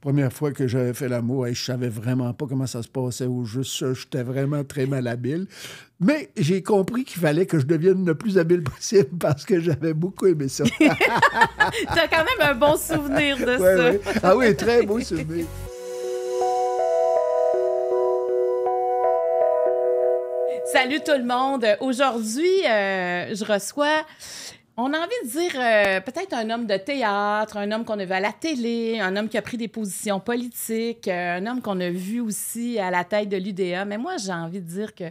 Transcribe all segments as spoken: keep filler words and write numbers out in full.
première fois que j'avais fait l'amour, hey, je savais vraiment pas comment ça se passait au juste. J'étais vraiment très malhabile. Mais j'ai compris qu'il fallait que je devienne le plus habile possible parce que j'avais beaucoup aimé ça. T'as quand même un bon souvenir de ouais, ça. Ouais. Ah oui, très beau souvenir. Salut tout le monde. Aujourd'hui, euh, je reçois... On a envie de dire euh, peut-être un homme de théâtre, un homme qu'on a vu à la télé, un homme qui a pris des positions politiques, euh, un homme qu'on a vu aussi à la tête de l'U D A. Mais moi, j'ai envie de dire que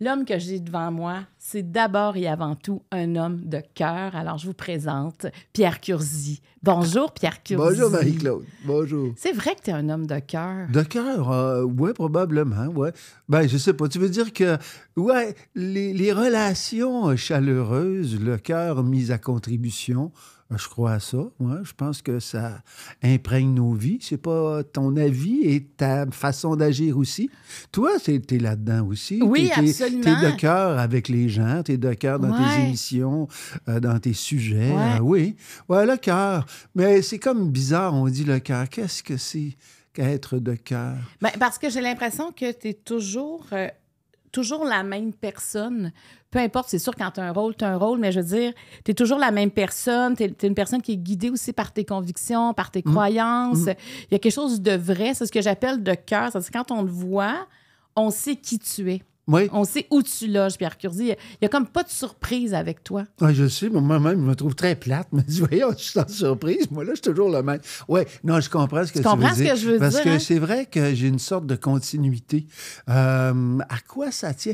l'homme que j'ai devant moi, c'est d'abord et avant tout un homme de cœur. Alors, je vous présente Pierre Curzi. Bonjour, Pierre Curzi. Bonjour, Marie-Claude. Bonjour. C'est vrai que tu es un homme de cœur. De cœur? Euh, oui, probablement, oui. Ben, je sais pas. Tu veux dire que, ouais, les, les relations chaleureuses, le cœur mis à contribution, je crois à ça. Ouais, je pense que ça imprègne nos vies. C'est pas ton avis et ta façon d'agir aussi. Toi, t'es là-dedans aussi. Oui, t'es, absolument. T'es de cœur avec les gens, t'es de cœur dans ouais. tes émissions, euh, dans tes sujets. Ouais. Euh, oui, ouais, le cœur. Mais c'est comme bizarre, on dit le cœur. Qu'est-ce que c'est qu'être de cœur? Ben, parce que j'ai l'impression que t'es toujours... Euh... toujours la même personne. Peu importe, c'est sûr, quand tu as un rôle, tu as un rôle, mais je veux dire, tu es toujours la même personne. Tu es, es une personne qui est guidée aussi par tes convictions, par tes mmh. croyances. Mmh. Il y a quelque chose de vrai. C'est ce que j'appelle de cœur. C'est quand on te voit, on sait qui tu es. Oui. On sait où tu loges, Pierre Curzi. Il n'y a comme pas de surprise avec toi. Ah, je sais, moi-même, je me trouve très plate. Mais tu vois, je suis sans surprise. Moi, là, je suis toujours le même. Oui, non, je comprends ce que tu, tu comprends veux ce dire. Que je veux Parce dire, que hein? c'est vrai que j'ai une sorte de continuité. Euh, à quoi ça tient?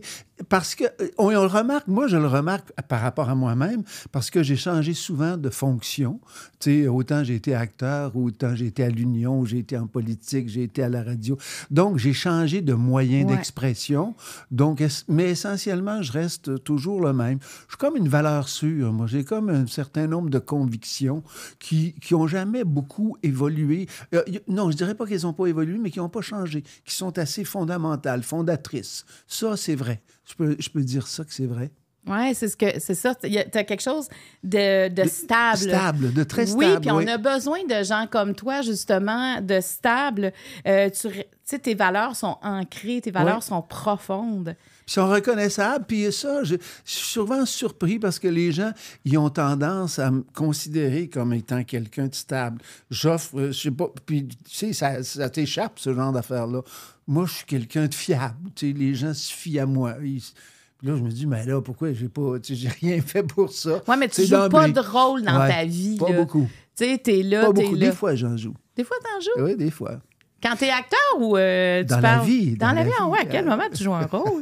Parce que, on, on le remarque, moi, je le remarque par rapport à moi-même, parce que j'ai changé souvent de fonction. Tu sais, autant j'ai été acteur, autant j'ai été à l'Union, j'ai été en politique, j'ai été à la radio. Donc, j'ai changé de moyen ouais. d'expression. Donc, mais essentiellement, je reste toujours le même. Je suis comme une valeur sûre. Moi, j'ai comme un certain nombre de convictions qui n'ont jamais beaucoup évolué. Euh, non, je dirais pas qu'elles n'ont pas évolué, mais qui n'ont pas changé, qui sont assez fondamentales, fondatrices. Ça, c'est vrai. Je peux, je peux dire ça que c'est vrai. Oui, c'est ce que c'est ça. Tu as quelque chose de, de stable. Stable, de très stable. Oui, puis on oui. a besoin de gens comme toi, justement, de stable. Euh, tu sais, tes valeurs sont ancrées, tes valeurs oui. sont profondes. Ils sont reconnaissables. Puis ça, je, je suis souvent surpris parce que les gens, ils ont tendance à me considérer comme étant quelqu'un de stable. J'offre, je sais pas, puis tu sais, ça, ça t'échappe, ce genre d'affaires-là. Moi, je suis quelqu'un de fiable. Tu sais, les gens se fient à moi. Ils, là, je me dis, mais là, pourquoi j'ai pas, j'ai rien fait pour ça? Oui, mais tu joues pas de rôle dans ta vie. Pas beaucoup. Tu sais, t'es là, t'es là. Pas beaucoup. Des fois, j'en joue. Des fois, t'en joues? Oui, des fois. Quand t'es acteur ou euh, tu dans parles... la vie. Dans, dans la vie, vie. Ouais, à quel moment tu joues un rôle?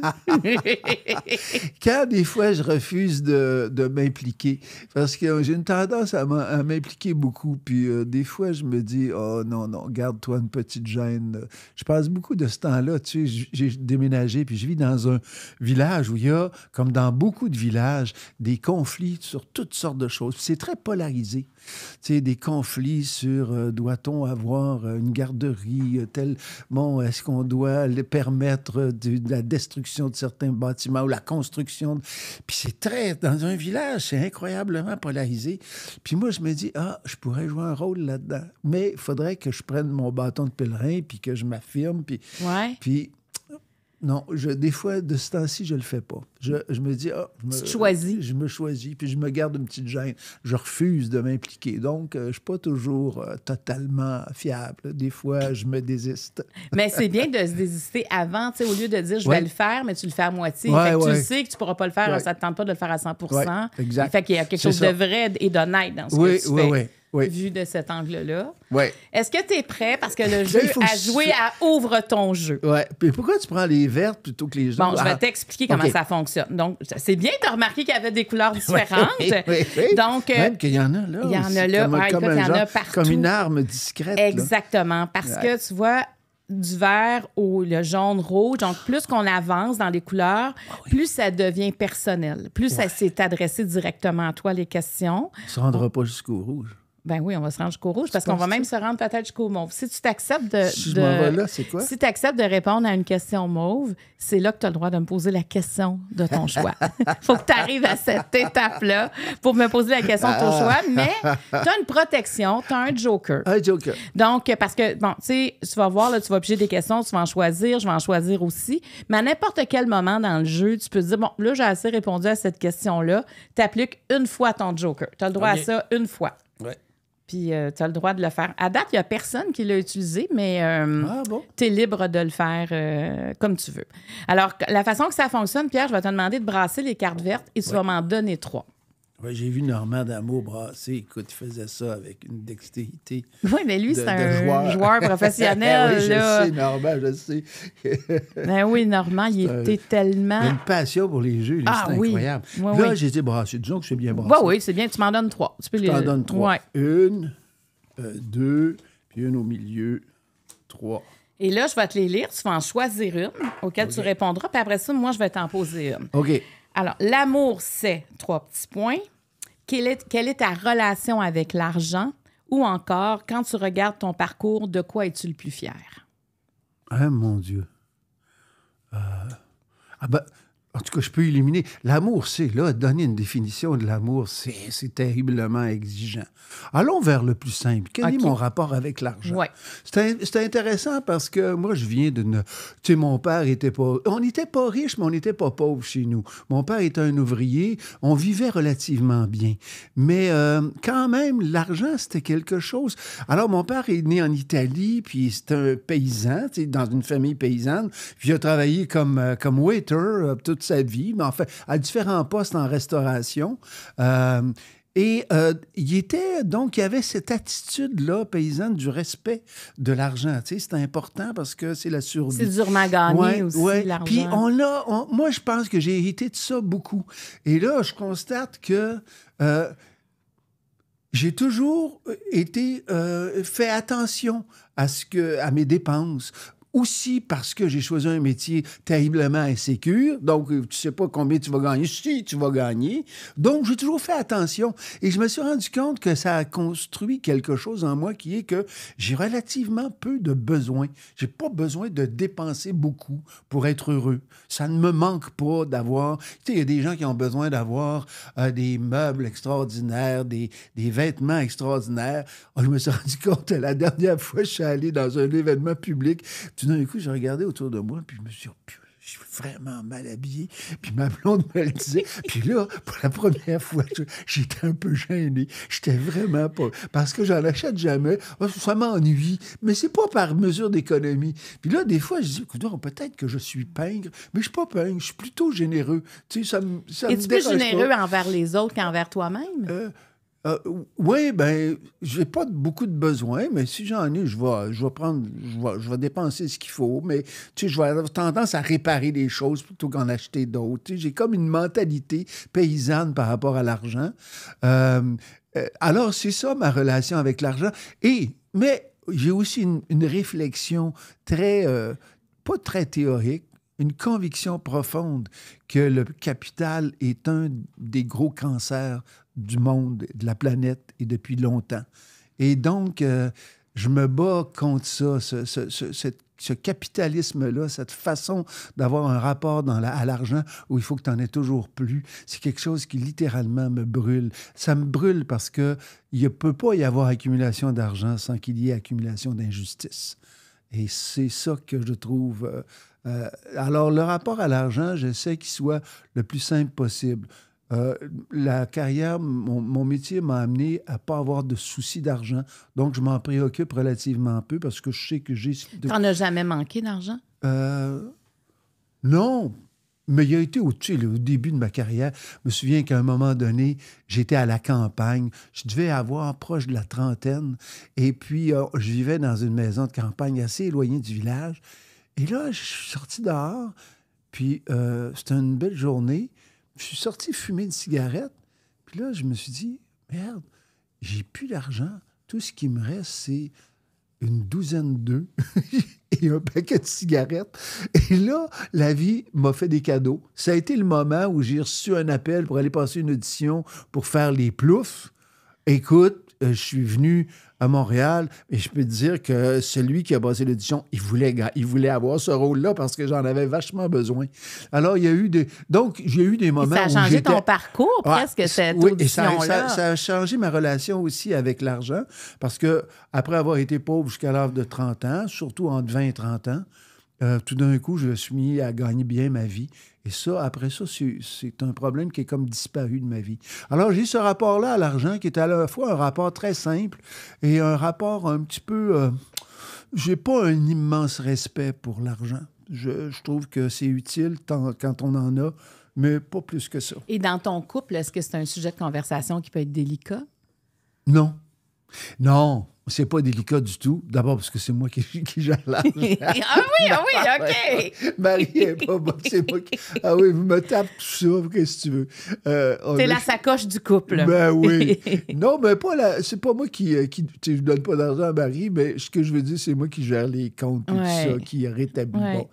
Quand des fois, je refuse de, de m'impliquer, parce que j'ai une tendance à m'impliquer beaucoup, puis euh, des fois, je me dis, oh non, non, garde-toi une petite gêne. Je passe beaucoup de ce temps-là, tu sais, j'ai déménagé, puis je vis dans un village où il y a, comme dans beaucoup de villages, des conflits sur toutes sortes de choses. C'est très polarisé. Tu sais, des conflits sur euh, doit-on avoir une garderie? Tel, bon, est-ce qu'on doit les permettre de, de la destruction de certains bâtiments ou la construction? De... Puis c'est très... Dans un village, c'est incroyablement polarisé. Puis moi, je me dis, ah, je pourrais jouer un rôle là-dedans. Mais il faudrait que je prenne mon bâton de pèlerin puis que je m'affirme. Puis, ouais. puis non, je, des fois, de ce temps-ci, je le fais pas. Je, je me dis, ah... Je me, tu te choisis. Je me choisis, puis je me garde une petite gêne. Je refuse de m'impliquer. Donc, euh, je suis pas toujours euh, totalement fiable. Des fois, je me désiste. Mais c'est bien de se désister avant, tu sais, au lieu de dire, je ouais. vais le faire, mais tu le fais à moitié. Ouais, fait que ouais. tu le sais que tu pourras pas le faire, ouais. ça te tente pas de le faire à cent pour cent. Ouais, exact. Fait qu'il y a quelque chose ça. de vrai et d'honnête dans ce oui, que tu oui, fais. Oui. Oui. Vu de cet angle-là. Oui. Est-ce que tu es prêt? Parce que le jeu à jouer à Ouvre ton jeu. Oui. Puis pourquoi tu prends les vertes plutôt que les jaunes? Bon, je vais ah. t'expliquer comment okay. ça fonctionne. Donc, c'est bien de remarquer qu'il y avait des couleurs différentes. Oui, oui, oui. Donc, même euh, qu'il y en a là. Il y en a là. Comme, ah, comme, écoute, un genre, y en a partout. Comme une arme discrète. Exactement. Là. Parce ouais. que tu vois, du vert au le jaune, rouge. Donc, plus qu'on avance dans les couleurs, ah oui. plus ça devient personnel. Plus ouais. ça s'est adressé directement à toi, les questions. On ne se rendra pas jusqu'au rouge. Ben oui, on va se rendre jusqu'au rouge parce qu'on va même se rendre peut-être jusqu'au mauve. Si tu t'acceptes de, si de, là, quoi? Si t'acceptes de répondre à une question mauve, c'est là que tu as le droit de me poser la question de ton choix. Faut que tu arrives à cette étape-là pour me poser la question de ton choix, mais tu as une protection, tu as un joker. Un joker. Donc, parce que, bon, tu sais, tu vas voir, là, tu vas piger des questions, tu vas en choisir, je vais en choisir aussi, mais à n'importe quel moment dans le jeu, tu peux te dire, bon, là, j'ai assez répondu à cette question-là, tu appliques une fois ton joker. Tu as le droit okay. à ça une fois. Ouais. Puis euh, tu as le droit de le faire. À date, il n'y a personne qui l'a utilisé, mais euh, ah bon? tu es libre de le faire euh, comme tu veux. Alors, la façon que ça fonctionne, Pierre, je vais te demander de brasser les cartes vertes et tu ouais. vas m'en donner trois. Oui, j'ai vu Normand d'Amour brasser. Écoute, il faisait ça avec une dextérité. Oui, mais lui, c'est un joueur, joueur professionnel. Oui, je là. sais, Normand, je sais. Ben oui, Normand, il était un... tellement... Il a une passion pour les jeux, ah, c'est oui. incroyable. Oui, là, oui. j'ai été brassé. Disons que c'est bien brassé. Oui, oui, c'est bien. Tu m'en donnes trois. Tu peux je les... t'en donne trois. Ouais. Une, euh, deux, puis une au milieu, trois. Et là, je vais te les lire. Tu vas en choisir une auquel okay. tu répondras. Puis après ça, moi, je vais t'en poser une. OK. Alors, l'amour, c'est trois petits points. Quelle est, quelle est ta relation avec l'argent? Ou encore, quand tu regardes ton parcours, de quoi es-tu le plus fier? Ah, mon Dieu. Euh... Ah ben, en tout cas, je peux éliminer. L'amour, c'est là, donner une définition de l'amour, c'est terriblement exigeant. Allons vers le plus simple. Quel okay. est mon rapport avec l'argent? Ouais. C'est intéressant parce que moi, je viens d'une... Tu sais, mon père était pas... On n'était pas riche, mais on n'était pas pauvre chez nous. Mon père était un ouvrier. On vivait relativement bien. Mais euh, quand même, l'argent, c'était quelque chose. Alors, mon père est né en Italie, puis c'est un paysan, tu sais, dans une famille paysanne. Puis il a travaillé comme, comme waiter, tout de sa vie, mais en fait, à différents postes en restauration. Euh, et euh, il était, donc, il y avait cette attitude-là, paysanne, du respect de l'argent. Tu sais, c'est important parce que c'est la survie. C'est durement gagné ouais, aussi, ouais. l'argent. Puis on l'a, on, moi, je pense que j'ai hérité de ça beaucoup. Et là, je constate que... Euh, J'ai toujours été euh, fait attention à, ce que, à mes dépenses. Aussi parce que j'ai choisi un métier terriblement insécure. Donc, tu ne sais pas combien tu vas gagner. Si, tu vas gagner. Donc, j'ai toujours fait attention. Et je me suis rendu compte que ça a construit quelque chose en moi qui est que j'ai relativement peu de besoins. Je n'ai pas besoin de dépenser beaucoup pour être heureux. Ça ne me manque pas d'avoir... Tu sais, il y a des gens qui ont besoin d'avoir euh, des meubles extraordinaires, des, des vêtements extraordinaires. Alors, je me suis rendu compte la dernière fois que je suis allé dans un événement public... Tout d'un coup, j'ai regardé autour de moi, puis je me suis dit, je suis vraiment mal habillé. Puis ma blonde me le disait. Puis là, pour la première fois, j'étais un peu gêné. J'étais vraiment pas... Parce que j'en achète jamais. Ça m'ennuie. Mais c'est pas par mesure d'économie. Puis là, des fois, je dis, écoute, peut-être que je suis pingre, mais je suis pas pingre. Je suis plutôt généreux. Tu sais, ça me dérange pas. Es-tu plus généreux envers les autres qu'envers toi-même? Euh, Euh, oui, bien, je n'ai pas beaucoup de besoins, mais si j'en ai, je vais, je vais prendre, je vais, je vais dépenser ce qu'il faut, mais tu sais, je vais avoir tendance à réparer des choses plutôt qu'en acheter d'autres. Tu sais, j'ai comme une mentalité paysanne par rapport à l'argent. Euh, euh, alors, c'est ça ma relation avec l'argent. Et, mais j'ai aussi une, une réflexion très, euh, pas très théorique, une conviction profonde que le capital est un des gros cancers du monde, de la planète, et depuis longtemps. Et donc, euh, je me bats contre ça, ce, ce, ce, ce, ce capitalisme-là, cette façon d'avoir un rapport dans la, à l'argent où il faut que tu en aies toujours plus. C'est quelque chose qui, littéralement, me brûle. Ça me brûle parce qu'il ne peut pas y avoir accumulation d'argent sans qu'il y ait accumulation d'injustice. Et c'est ça que je trouve... Euh, euh, alors, le rapport à l'argent, j'essaie qu'il soit le plus simple possible. Euh, la carrière, mon, mon métier m'a amené à ne pas avoir de soucis d'argent. Donc, je m'en préoccupe relativement peu parce que je sais que j'ai... T'en as jamais manqué d'argent? Euh, non, mais il a été au, tu sais, au début de ma carrière. Je me souviens qu'à un moment donné, j'étais à la campagne. Je devais avoir proche de la trentaine. Et puis, euh, je vivais dans une maison de campagne assez éloignée du village. Et là, je suis sorti dehors. Puis, euh, c'était une belle journée. Je suis sorti fumer une cigarette, puis là, je me suis dit, merde, j'ai plus d'argent. Tout ce qui me reste, c'est une douzaine d'œufs et un paquet de cigarettes. Et là, la vie m'a fait des cadeaux. Ça a été le moment où j'ai reçu un appel pour aller passer une audition pour faire les ploufs. Écoute, euh, je suis venu à Montréal et je peux te dire que celui qui a basé l'édition, il voulait, il voulait avoir ce rôle-là parce que j'en avais vachement besoin. Alors, il y a eu des... Donc, j'ai eu des moments où j'étais... Ça a changé ton parcours, presque, ah, cette oui, audition-là. Et ça, ça, ça a changé ma relation aussi avec l'argent parce que après avoir été pauvre jusqu'à l'âge de trente ans, surtout entre vingt et trente ans, Euh, tout d'un coup, je me suis mis à gagner bien ma vie. Et ça, après ça, c'est un problème qui est comme disparu de ma vie. Alors, j'ai ce rapport-là à l'argent qui est à la fois un rapport très simple et un rapport un petit peu... Euh, j'ai pas un immense respect pour l'argent. Je, je trouve que c'est utile tant, quand on en a, mais pas plus que ça. Et dans ton couple, est-ce que c'est un sujet de conversation qui peut être délicat? Non. Non. C'est pas délicat du tout. D'abord, parce que c'est moi qui, qui gère l'argent. Ah oui, ah oui, OK. Marie n'est pas bonne. C'est moi qui... Ah oui, vous me tapez tout ça, qu'est-ce que tu veux. Euh, c'est la est... sacoche du couple. Ben oui. Non, mais pas la... c'est pas moi qui... qui... Je ne donne pas d'argent à Marie, mais ce que je veux dire, c'est moi qui gère les comptes et ouais. tout ça, qui rétablit. Ouais. Bon.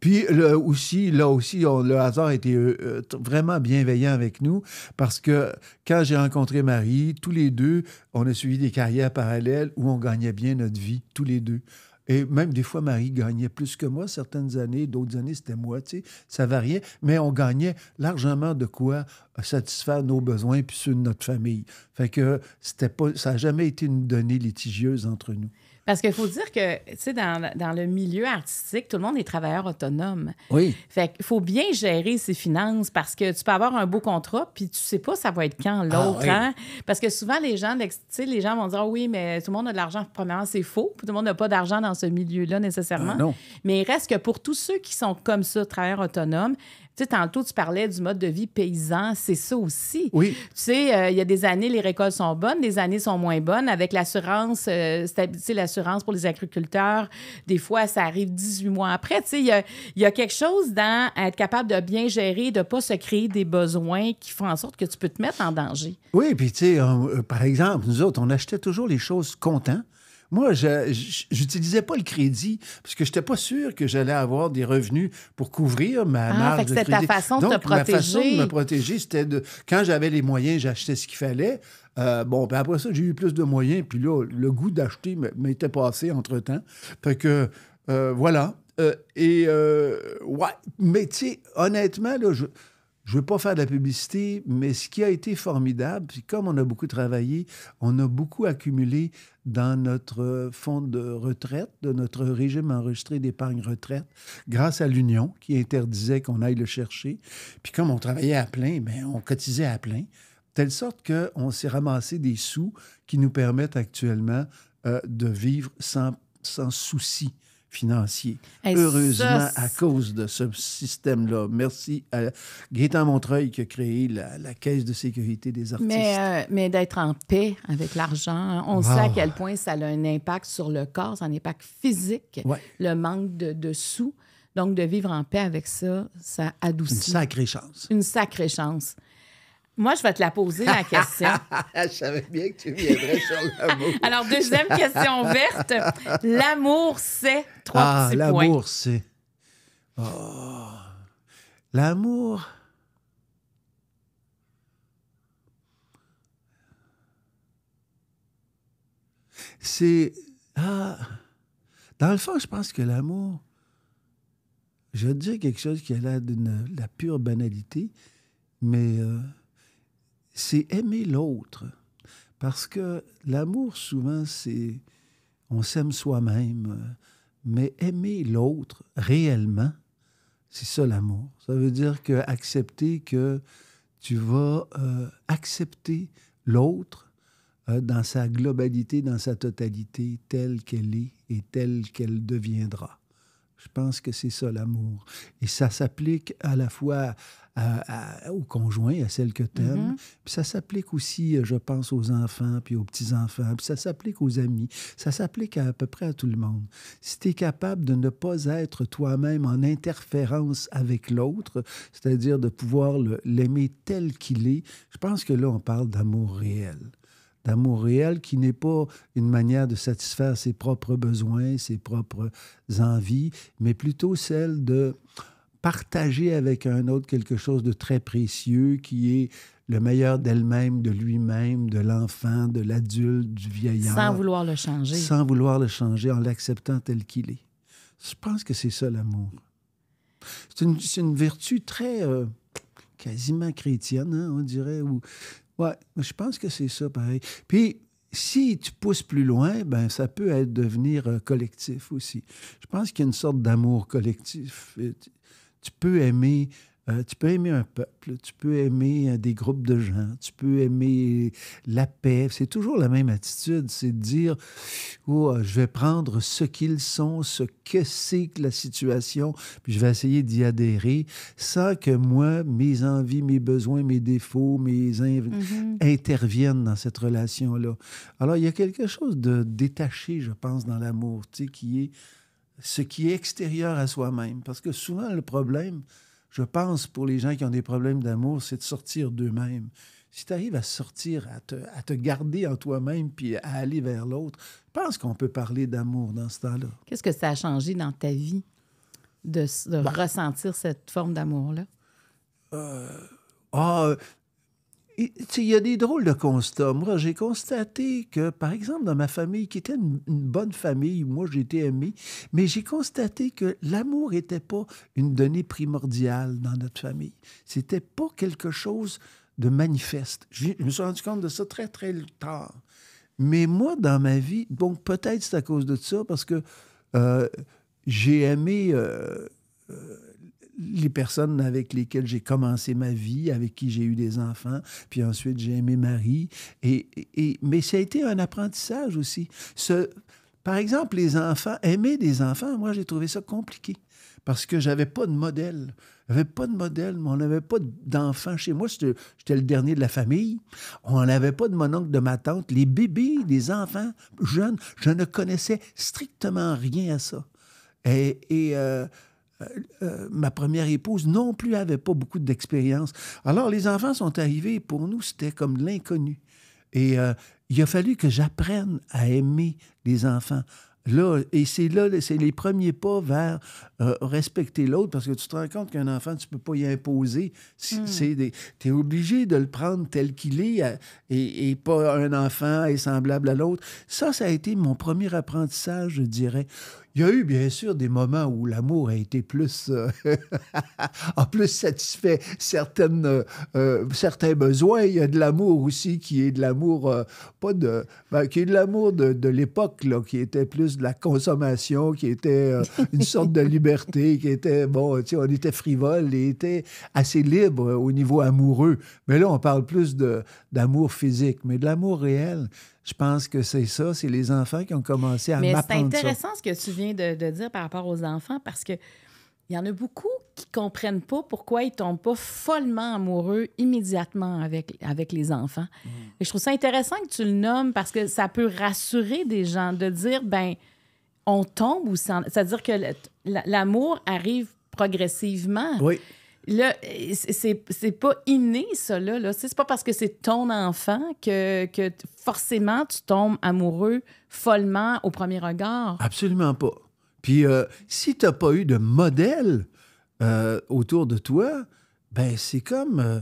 Puis là aussi, là aussi on... le hasard a été euh, vraiment bienveillant avec nous parce que quand j'ai rencontré Marie, tous les deux, on a suivi des carrières parallèles où on gagnait bien notre vie, tous les deux. Et même des fois, Marie gagnait plus que moi certaines années. D'autres années, c'était moi, tu sais. Ça variait, mais on gagnait largement de quoi satisfaire nos besoins puis ceux de notre famille. Fait que c'était pas, ça n'a jamais été une donnée litigieuse entre nous. Parce qu'il faut dire que, tu sais, dans, dans le milieu artistique, tout le monde est travailleur autonome. Oui. Fait qu'il faut bien gérer ses finances parce que tu peux avoir un beau contrat puis tu sais pas ça va être quand l'autre. Ah, oui. Hein? Parce que souvent, les gens, tu sais, les gens vont dire « Ah oui, mais tout le monde a de l'argent. » Premièrement, c'est faux. Tout le monde n'a pas d'argent dans ce milieu-là nécessairement. Euh, non. Mais il reste que pour tous ceux qui sont comme ça, travailleurs autonomes, tu sais, tantôt, tu parlais du mode de vie paysan. C'est ça aussi. Oui. Tu sais, il euh, y a des années, les récoltes sont bonnes, des années sont moins bonnes. Avec l'assurance, euh, stabilité, l'assurance pour les agriculteurs, des fois, ça arrive dix-huit mois après. Tu sais, il y a, y a quelque chose dans être capable de bien gérer, de ne pas se créer des besoins qui font en sorte que tu peux te mettre en danger. Oui, puis tu sais, euh, par exemple, nous autres, on achetait toujours les choses comptant. Moi, je n'utilisais pas le crédit parce que je n'étais pas sûr que j'allais avoir des revenus pour couvrir ma ah, marge fait que de crédit. C'était ta façon de Donc, te protéger. Ma façon de me protéger, c'était de... Quand j'avais les moyens, j'achetais ce qu'il fallait. Euh, bon, puis après ça, j'ai eu plus de moyens. Puis là, le goût d'acheter m'était passé entre-temps. Fait que, euh, voilà. Euh, et, euh, ouais. Mais tu sais, honnêtement, là, je... Je ne veux pas faire de la publicité, mais ce qui a été formidable, puis comme on a beaucoup travaillé, on a beaucoup accumulé dans notre fonds de retraite, de notre régime enregistré d'épargne retraite, grâce à l'Union qui interdisait qu'on aille le chercher. Puis comme on travaillait à plein, bien, on cotisait à plein, telle sorte qu'on s'est ramassé des sous qui nous permettent actuellement euh, de vivre sans, sans souci. Financier. Hey, heureusement, ça, à cause de ce système-là. Merci à Gaëtan Montreuil qui a créé la, la Caisse de sécurité des artistes. Mais, euh, mais d'être en paix avec l'argent, on wow. sait à quel point ça a un impact sur le corps, un impact physique, ouais. le manque de, de sous. Donc, de vivre en paix avec ça, ça adoucit. Une sacrée chance. Une sacrée chance. Moi, je vais te la poser, la question. Je savais bien que tu viendrais sur l'amour. Alors, deuxième question verte. L'amour, c'est trois ah, petits points. Ah, l'amour, c'est... Oh. L'amour... C'est... Ah. Dans le fond, je pense que l'amour... Je vais te dire quelque chose qui a l'air d'une la pure banalité, mais... Euh... c'est aimer l'autre. Parce que l'amour, souvent, c'est... On s'aime soi-même. Mais aimer l'autre, réellement, c'est ça l'amour. Ça veut dire que accepter que tu vas euh, accepter l'autre euh, dans sa globalité, dans sa totalité, telle qu'elle est et telle qu'elle deviendra. Je pense que c'est ça, l'amour. Et ça s'applique à la fois... À, à, au conjoint, à celle que t'aimes. Mm-hmm. Puis ça s'applique aussi, je pense, aux enfants, puis aux petits-enfants, puis ça s'applique aux amis. Ça s'applique à, à peu près à tout le monde. Si t'es capable de ne pas être toi-même en interférence avec l'autre, c'est-à-dire de pouvoir l'aimer tel qu'il est, je pense que là, on parle d'amour réel. D'amour réel qui n'est pas une manière de satisfaire ses propres besoins, ses propres envies, mais plutôt celle de... partager avec un autre quelque chose de très précieux qui est le meilleur d'elle-même, de lui-même, de l'enfant, de l'adulte, du vieillard. Sans vouloir le changer. Sans vouloir le changer, en l'acceptant tel qu'il est. Je pense que c'est ça, l'amour. C'est une, c'est une vertu très... Euh, quasiment chrétienne, hein, on dirait. Ou... Ouais, je pense que c'est ça, pareil. Puis, si tu pousses plus loin, ben ça peut être devenir euh, collectif aussi. Je pense qu'il y a une sorte d'amour collectif. Tu peux aimer... Euh, tu peux aimer un peuple, tu peux aimer euh, des groupes de gens, tu peux aimer la paix. C'est toujours la même attitude, c'est de dire « Oh, je vais prendre ce qu'ils sont, ce que c'est que la situation, puis je vais essayer d'y adhérer sans que moi, mes envies, mes besoins, mes défauts, mes in- mm-hmm. interviennent dans cette relation-là. » Alors, il y a quelque chose de détaché, je pense, dans l'amour, tu sais, qui est ce qui est extérieur à soi-même. Parce que souvent, le problème... Je pense, pour les gens qui ont des problèmes d'amour, c'est de sortir d'eux-mêmes. Si tu arrives à sortir, à te, à te garder en toi-même puis à aller vers l'autre, je pense qu'on peut parler d'amour dans ce temps-là. Qu'est-ce que ça a changé dans ta vie de, de ben, ressentir cette forme d'amour-là? Euh, ah, tu sais, il y a des drôles de constats. Moi, j'ai constaté que, par exemple, dans ma famille, qui était une, une bonne famille, moi, j'ai été aimé, mais j'ai constaté que l'amour n'était pas une donnée primordiale dans notre famille. C'était pas quelque chose de manifeste. Je, je me suis rendu compte de ça très, très tard. Mais moi, dans ma vie, bon, peut-être c'est à cause de ça, parce que euh, j'ai aimé... Euh, euh, les personnes avec lesquelles j'ai commencé ma vie, avec qui j'ai eu des enfants, puis ensuite j'ai aimé Marie. Et, et, mais ça a été un apprentissage aussi. Ce, par exemple, les enfants, aimer des enfants, moi j'ai trouvé ça compliqué parce que je n'avais pas de modèle. J'avais pas de modèle, mais on n'avait pas d'enfants chez moi. J'étais, j'étais le dernier de la famille. On n'avait pas de mon oncle, de ma tante. Les bébés, les enfants jeunes, je ne connaissais strictement rien à ça. Et... et euh, Euh, euh, ma première épouse non plus n'avait pas beaucoup d'expérience. Alors, les enfants sont arrivés et pour nous, c'était comme l'inconnu. Et euh, il a fallu que j'apprenne à aimer les enfants. Là, et c'est là, c'est les premiers pas vers euh, respecter l'autre, parce que tu te rends compte qu'un enfant, tu ne peux pas y imposer. Tu es obligé de le prendre tel qu'il est à, et, et pas un enfant est semblable à l'autre. Ça, ça a été mon premier apprentissage, je dirais. Il y a eu, bien sûr, des moments où l'amour a été plus... Euh, en plus satisfait certaines, euh, certains besoins. Il y a de l'amour aussi qui est de l'amour... Euh, pas de... Ben, qui est de l'amour de, de l'époque, là, qui était plus de la consommation, qui était euh, une sorte de liberté, qui était... Bon, tu sais, on était frivole et était assez libre euh, au niveau amoureux. Mais là, on parle plus de, d'amour physique. Mais de l'amour réel... Je pense que c'est ça, c'est les enfants qui ont commencé à m'apprendre ça. Mais c'est intéressant ce que tu viens de, de dire par rapport aux enfants, parce qu'il y en a beaucoup qui ne comprennent pas pourquoi ils ne tombent pas follement amoureux immédiatement avec, avec les enfants. Mmh. Et je trouve ça intéressant que tu le nommes, parce que ça peut rassurer des gens de dire, bien, on tombe ou sans... C'est-à-dire que le, l'amour arrive progressivement. Oui. Là, c'est, c'est pas inné, ça, là. là. C'est pas parce que c'est ton enfant que, que forcément tu tombes amoureux follement au premier regard. Absolument pas. Puis euh, si t'as pas eu de modèle euh, autour de toi, ben c'est comme... Euh,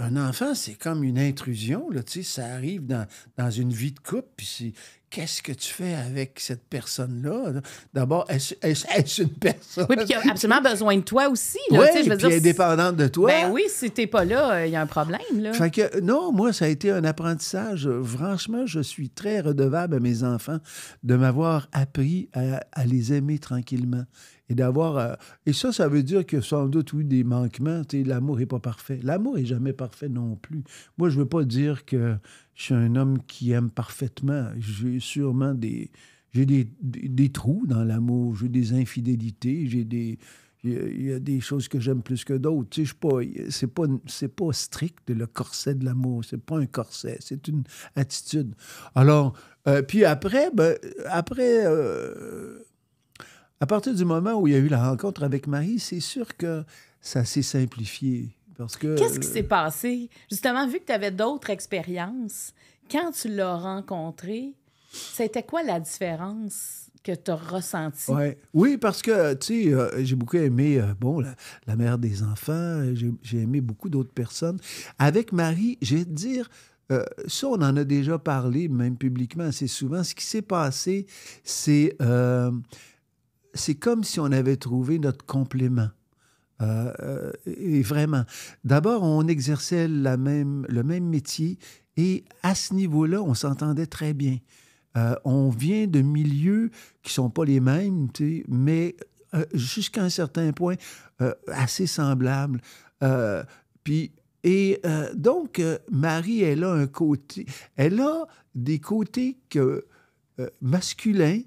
un enfant, c'est comme une intrusion, là, tu sais, ça arrive dans, dans une vie de couple, puis c'est... Qu'est-ce que tu fais avec cette personne-là? D'abord, est-ce, est-ce, est-ce une personne? Oui, puis qui a absolument besoin de toi aussi. Là, oui, je veux puis dire, indépendante de toi. Ben oui, si t'es pas là, il y a un problème. Là. Fait que, non, moi, ça a été un apprentissage. Franchement, je suis très redevable à mes enfants de m'avoir appris à, à les aimer tranquillement. Et d'avoir... Euh, et ça, ça veut dire que sans doute, oui, des manquements. Tu sais, l'amour n'est pas parfait. L'amour n'est jamais parfait non plus. Moi, je ne veux pas dire que je suis un homme qui aime parfaitement. J'ai sûrement des... J'ai des, des, des trous dans l'amour. J'ai des infidélités. J'ai des... Il y a des choses que j'aime plus que d'autres. Tu sais, je suis pas, c'est pas, c'est pas strict, le corset de l'amour. C'est pas un corset. C'est une attitude. Alors, euh, puis après, ben, après... Euh, À partir du moment où il y a eu la rencontre avec Marie, c'est sûr que ça s'est simplifié. Parce que... Qu'est-ce qui s'est passé? Justement, vu que tu avais d'autres expériences, quand tu l'as rencontrée, c'était quoi la différence que tu as ressenti. Ouais. Oui, parce que, tu sais, euh, j'ai beaucoup aimé, euh, bon, la, la mère des enfants, j'ai j'ai aimé beaucoup d'autres personnes. Avec Marie, je vais te dire, euh, ça, on en a déjà parlé, même publiquement, assez souvent. Ce qui s'est passé, c'est euh, c'est comme si on avait trouvé notre complément. Euh, euh, et vraiment. D'abord, on exerçait la même, le même métier et à ce niveau-là, on s'entendait très bien. Euh, on vient de milieux qui ne sont pas les mêmes, mais euh, jusqu'à un certain point, euh, assez semblables. Euh, puis, et euh, donc, euh, Marie, elle a un côté... Elle a des côtés que, euh, masculins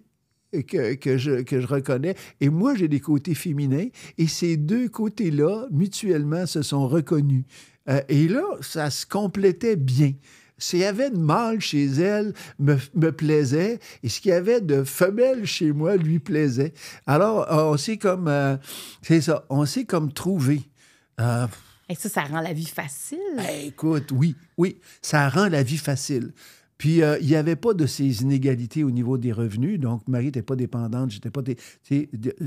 que, que, je, que je reconnais, et moi, j'ai des côtés féminins, et ces deux côtés-là, mutuellement, se sont reconnus. Euh, et là, ça se complétait bien. Ce qu'il y avait de mâle chez elle me, me plaisait, et ce qu'il y avait de femelle chez moi lui plaisait. Alors, on s'est comme... Euh, c'est ça, on s'est comme trouvé. Euh, et ça, ça rend la vie facile. Ben, écoute, oui, oui, ça rend la vie facile. Puis, euh, il n'y avait pas de ces inégalités au niveau des revenus. Donc, Marie n'était pas dépendante, j'étais pas... Dé...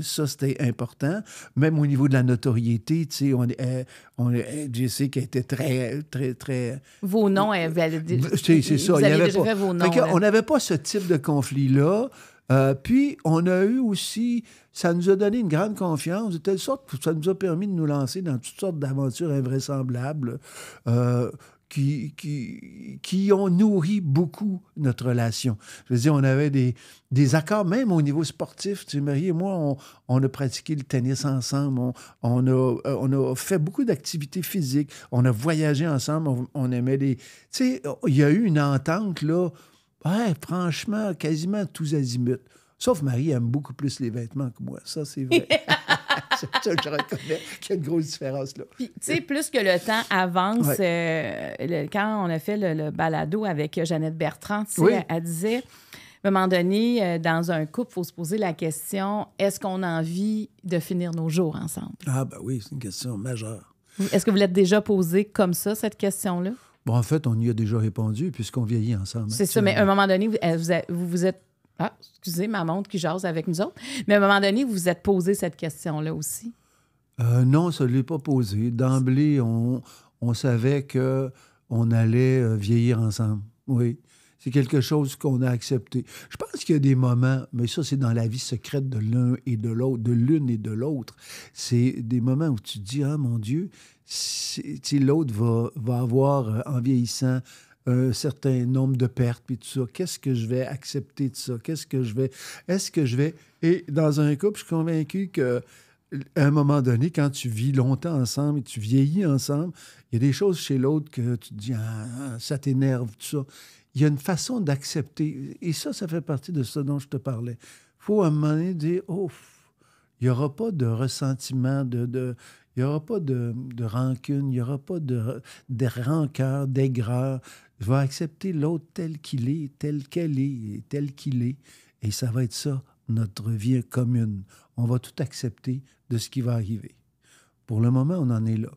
Ça, c'était important. Même au niveau de la notoriété, tu sais, on, euh, on, euh, je sais qu'elle était très, très, très... Vos noms, elle valait... C'est ça, il n'y avait pas... Vos noms, fait on n'avait pas ce type de conflit-là. Euh, puis, on a eu aussi... Ça nous a donné une grande confiance, de telle sorte que ça nous a permis de nous lancer dans toutes sortes d'aventures invraisemblables. Euh... Qui, qui, qui ont nourri beaucoup notre relation. Je veux dire, on avait des, des accords, même au niveau sportif. Tu sais, Marie et moi, on, on a pratiqué le tennis ensemble, on, on, a, on a fait beaucoup d'activités physiques, on a voyagé ensemble, on, on aimait les... Tu sais, il y a eu une entente, là, ouais, franchement, quasiment tous azimuts. Sauf Marie aime beaucoup plus les vêtements que moi. Ça, c'est vrai. Je reconnais qu'il y a une grosse différence, là. Puis, tu sais, plus que le temps avance, ouais. euh, le, quand on a fait le, le balado avec Jeannette Bertrand, tu sais, oui. elle, elle disait, à un moment donné, euh, dans un couple, il faut se poser la question, est-ce qu'on a envie de finir nos jours ensemble? Ah, ben oui, c'est une question majeure. Est-ce que vous l'êtes déjà posée comme ça, cette question-là? Bon, en fait, on y a déjà répondu, puisqu'on vieillit ensemble. C'est ça, mais à un moment donné, vous vous, vous, vous êtes... Ah, excusez, ma montre qui jase avec nous autres. Mais à un moment donné, vous vous êtes posé cette question-là aussi? Euh, non, ça ne l'est pas posé. D'emblée, on, on savait qu'on allait vieillir ensemble. Oui. C'est quelque chose qu'on a accepté. Je pense qu'il y a des moments, mais ça, c'est dans la vie secrète de l'un et de l'autre, de l'une et de l'autre. C'est des moments où tu te dis, ah, mon Dieu, si l'autre va, va avoir, en vieillissant, un certain nombre de pertes, puis tout ça. Qu'est-ce que je vais accepter de ça? Qu'est-ce que je vais... Est-ce que je vais... Et dans un couple, je suis convaincu qu'à un moment donné, quand tu vis longtemps ensemble et tu vieillis ensemble, il y a des choses chez l'autre que tu te dis, ah, ça t'énerve, tout ça. Il y a une façon d'accepter. Et ça, ça fait partie de ce dont je te parlais. Il faut à un moment donné dire, oh, il n'y aura pas de ressentiment, de... de il n'y aura pas de, de rancune, il n'y aura pas de, de rancœur, d'aigreur. Je vais accepter l'autre tel qu'il est, tel qu'elle est, tel qu'il est. Et ça va être ça, notre vie commune. On va tout accepter de ce qui va arriver. Pour le moment, on en est là.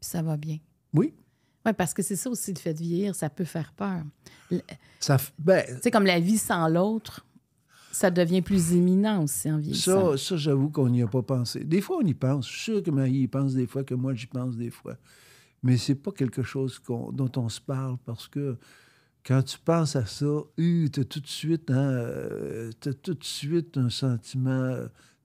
Ça va bien. Oui. Oui, parce que c'est ça aussi, le fait de vieillir, ça peut faire peur. Ça, ben... Tu sais, comme la vie sans l'autre... Ça devient plus imminent aussi en vieillissant. Ça, ça j'avoue qu'on n'y a pas pensé. Des fois, on y pense. Je suis sûr que Marie y pense des fois, que moi, j'y pense des fois. Mais c'est pas quelque chose qu'on, dont on se parle parce que quand tu penses à ça, euh, tu as tout de suite, hein, t'as tout de suite un sentiment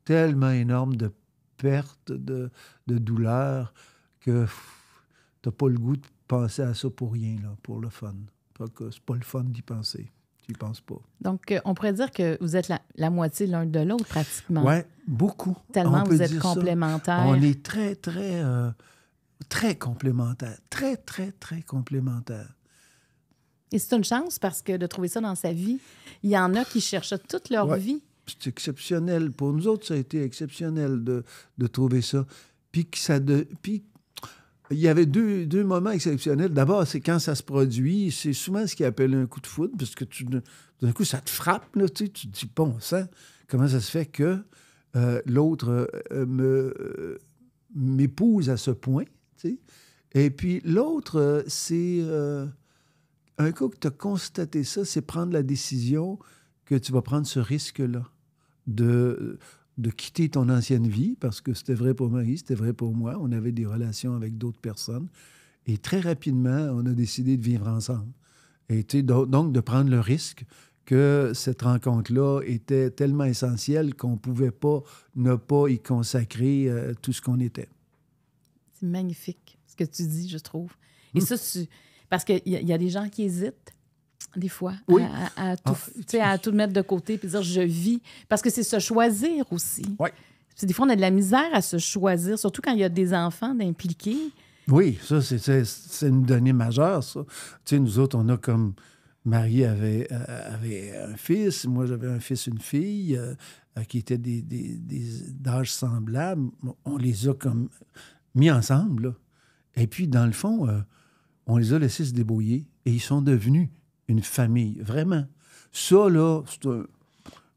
tellement énorme de perte, de, de douleur, que tu n'as pas le goût de penser à ça pour rien, là, pour le fun. C'est pas le fun d'y penser. Tu penses pas. Donc, euh, on pourrait dire que vous êtes la, la moitié l'un de l'autre, pratiquement. Oui, beaucoup. Tellement vous êtes complémentaires. On est très, très, euh, très complémentaires. Très, très, très complémentaires. Et c'est une chance, parce que de trouver ça dans sa vie, il y en a qui cherchent toute leur ouais. vie. C'est exceptionnel. Pour nous autres, ça a été exceptionnel de, de trouver ça. Puis que ça... De, puis il y avait deux, deux moments exceptionnels. D'abord, c'est quand ça se produit, c'est souvent ce qu'ils appellent un coup de foudre, parce que d'un coup, ça te frappe, là, tu sais, tu te dis, bon sang, comment ça se fait que euh, l'autre euh, me, euh, m'épouse à ce point, tu sais? Et puis l'autre, euh, c'est... Euh, un coup que tu as constaté ça, c'est prendre la décision que tu vas prendre ce risque-là de, de quitter ton ancienne vie, parce que c'était vrai pour Marie, c'était vrai pour moi. On avait des relations avec d'autres personnes. Et très rapidement, on a décidé de vivre ensemble. Et donc, de prendre le risque que cette rencontre-là était tellement essentielle qu'on ne pouvait pas ne pas y consacrer euh, tout ce qu'on était. C'est magnifique, ce que tu dis, je trouve. Et mmh. ça, tu... parce qu'il y, y a des gens qui hésitent, des fois, oui. à, à, à, tout, ah, à tout mettre de côté et dire « je vis ». Parce que c'est se choisir aussi. Oui. Des fois, on a de la misère à se choisir, surtout quand il y a des enfants d'impliquer. Oui, ça, c'est une donnée majeure, ça. Tu sais, nous autres, on a comme... Marie avait, euh, avait un fils, moi j'avais un fils, une fille, euh, qui étaient des, des, des, d'âge semblable. On les a comme mis ensemble, là. Et puis, dans le fond, euh, on les a laissés se débrouiller et ils sont devenus une famille, vraiment. Ça, là, c'est un...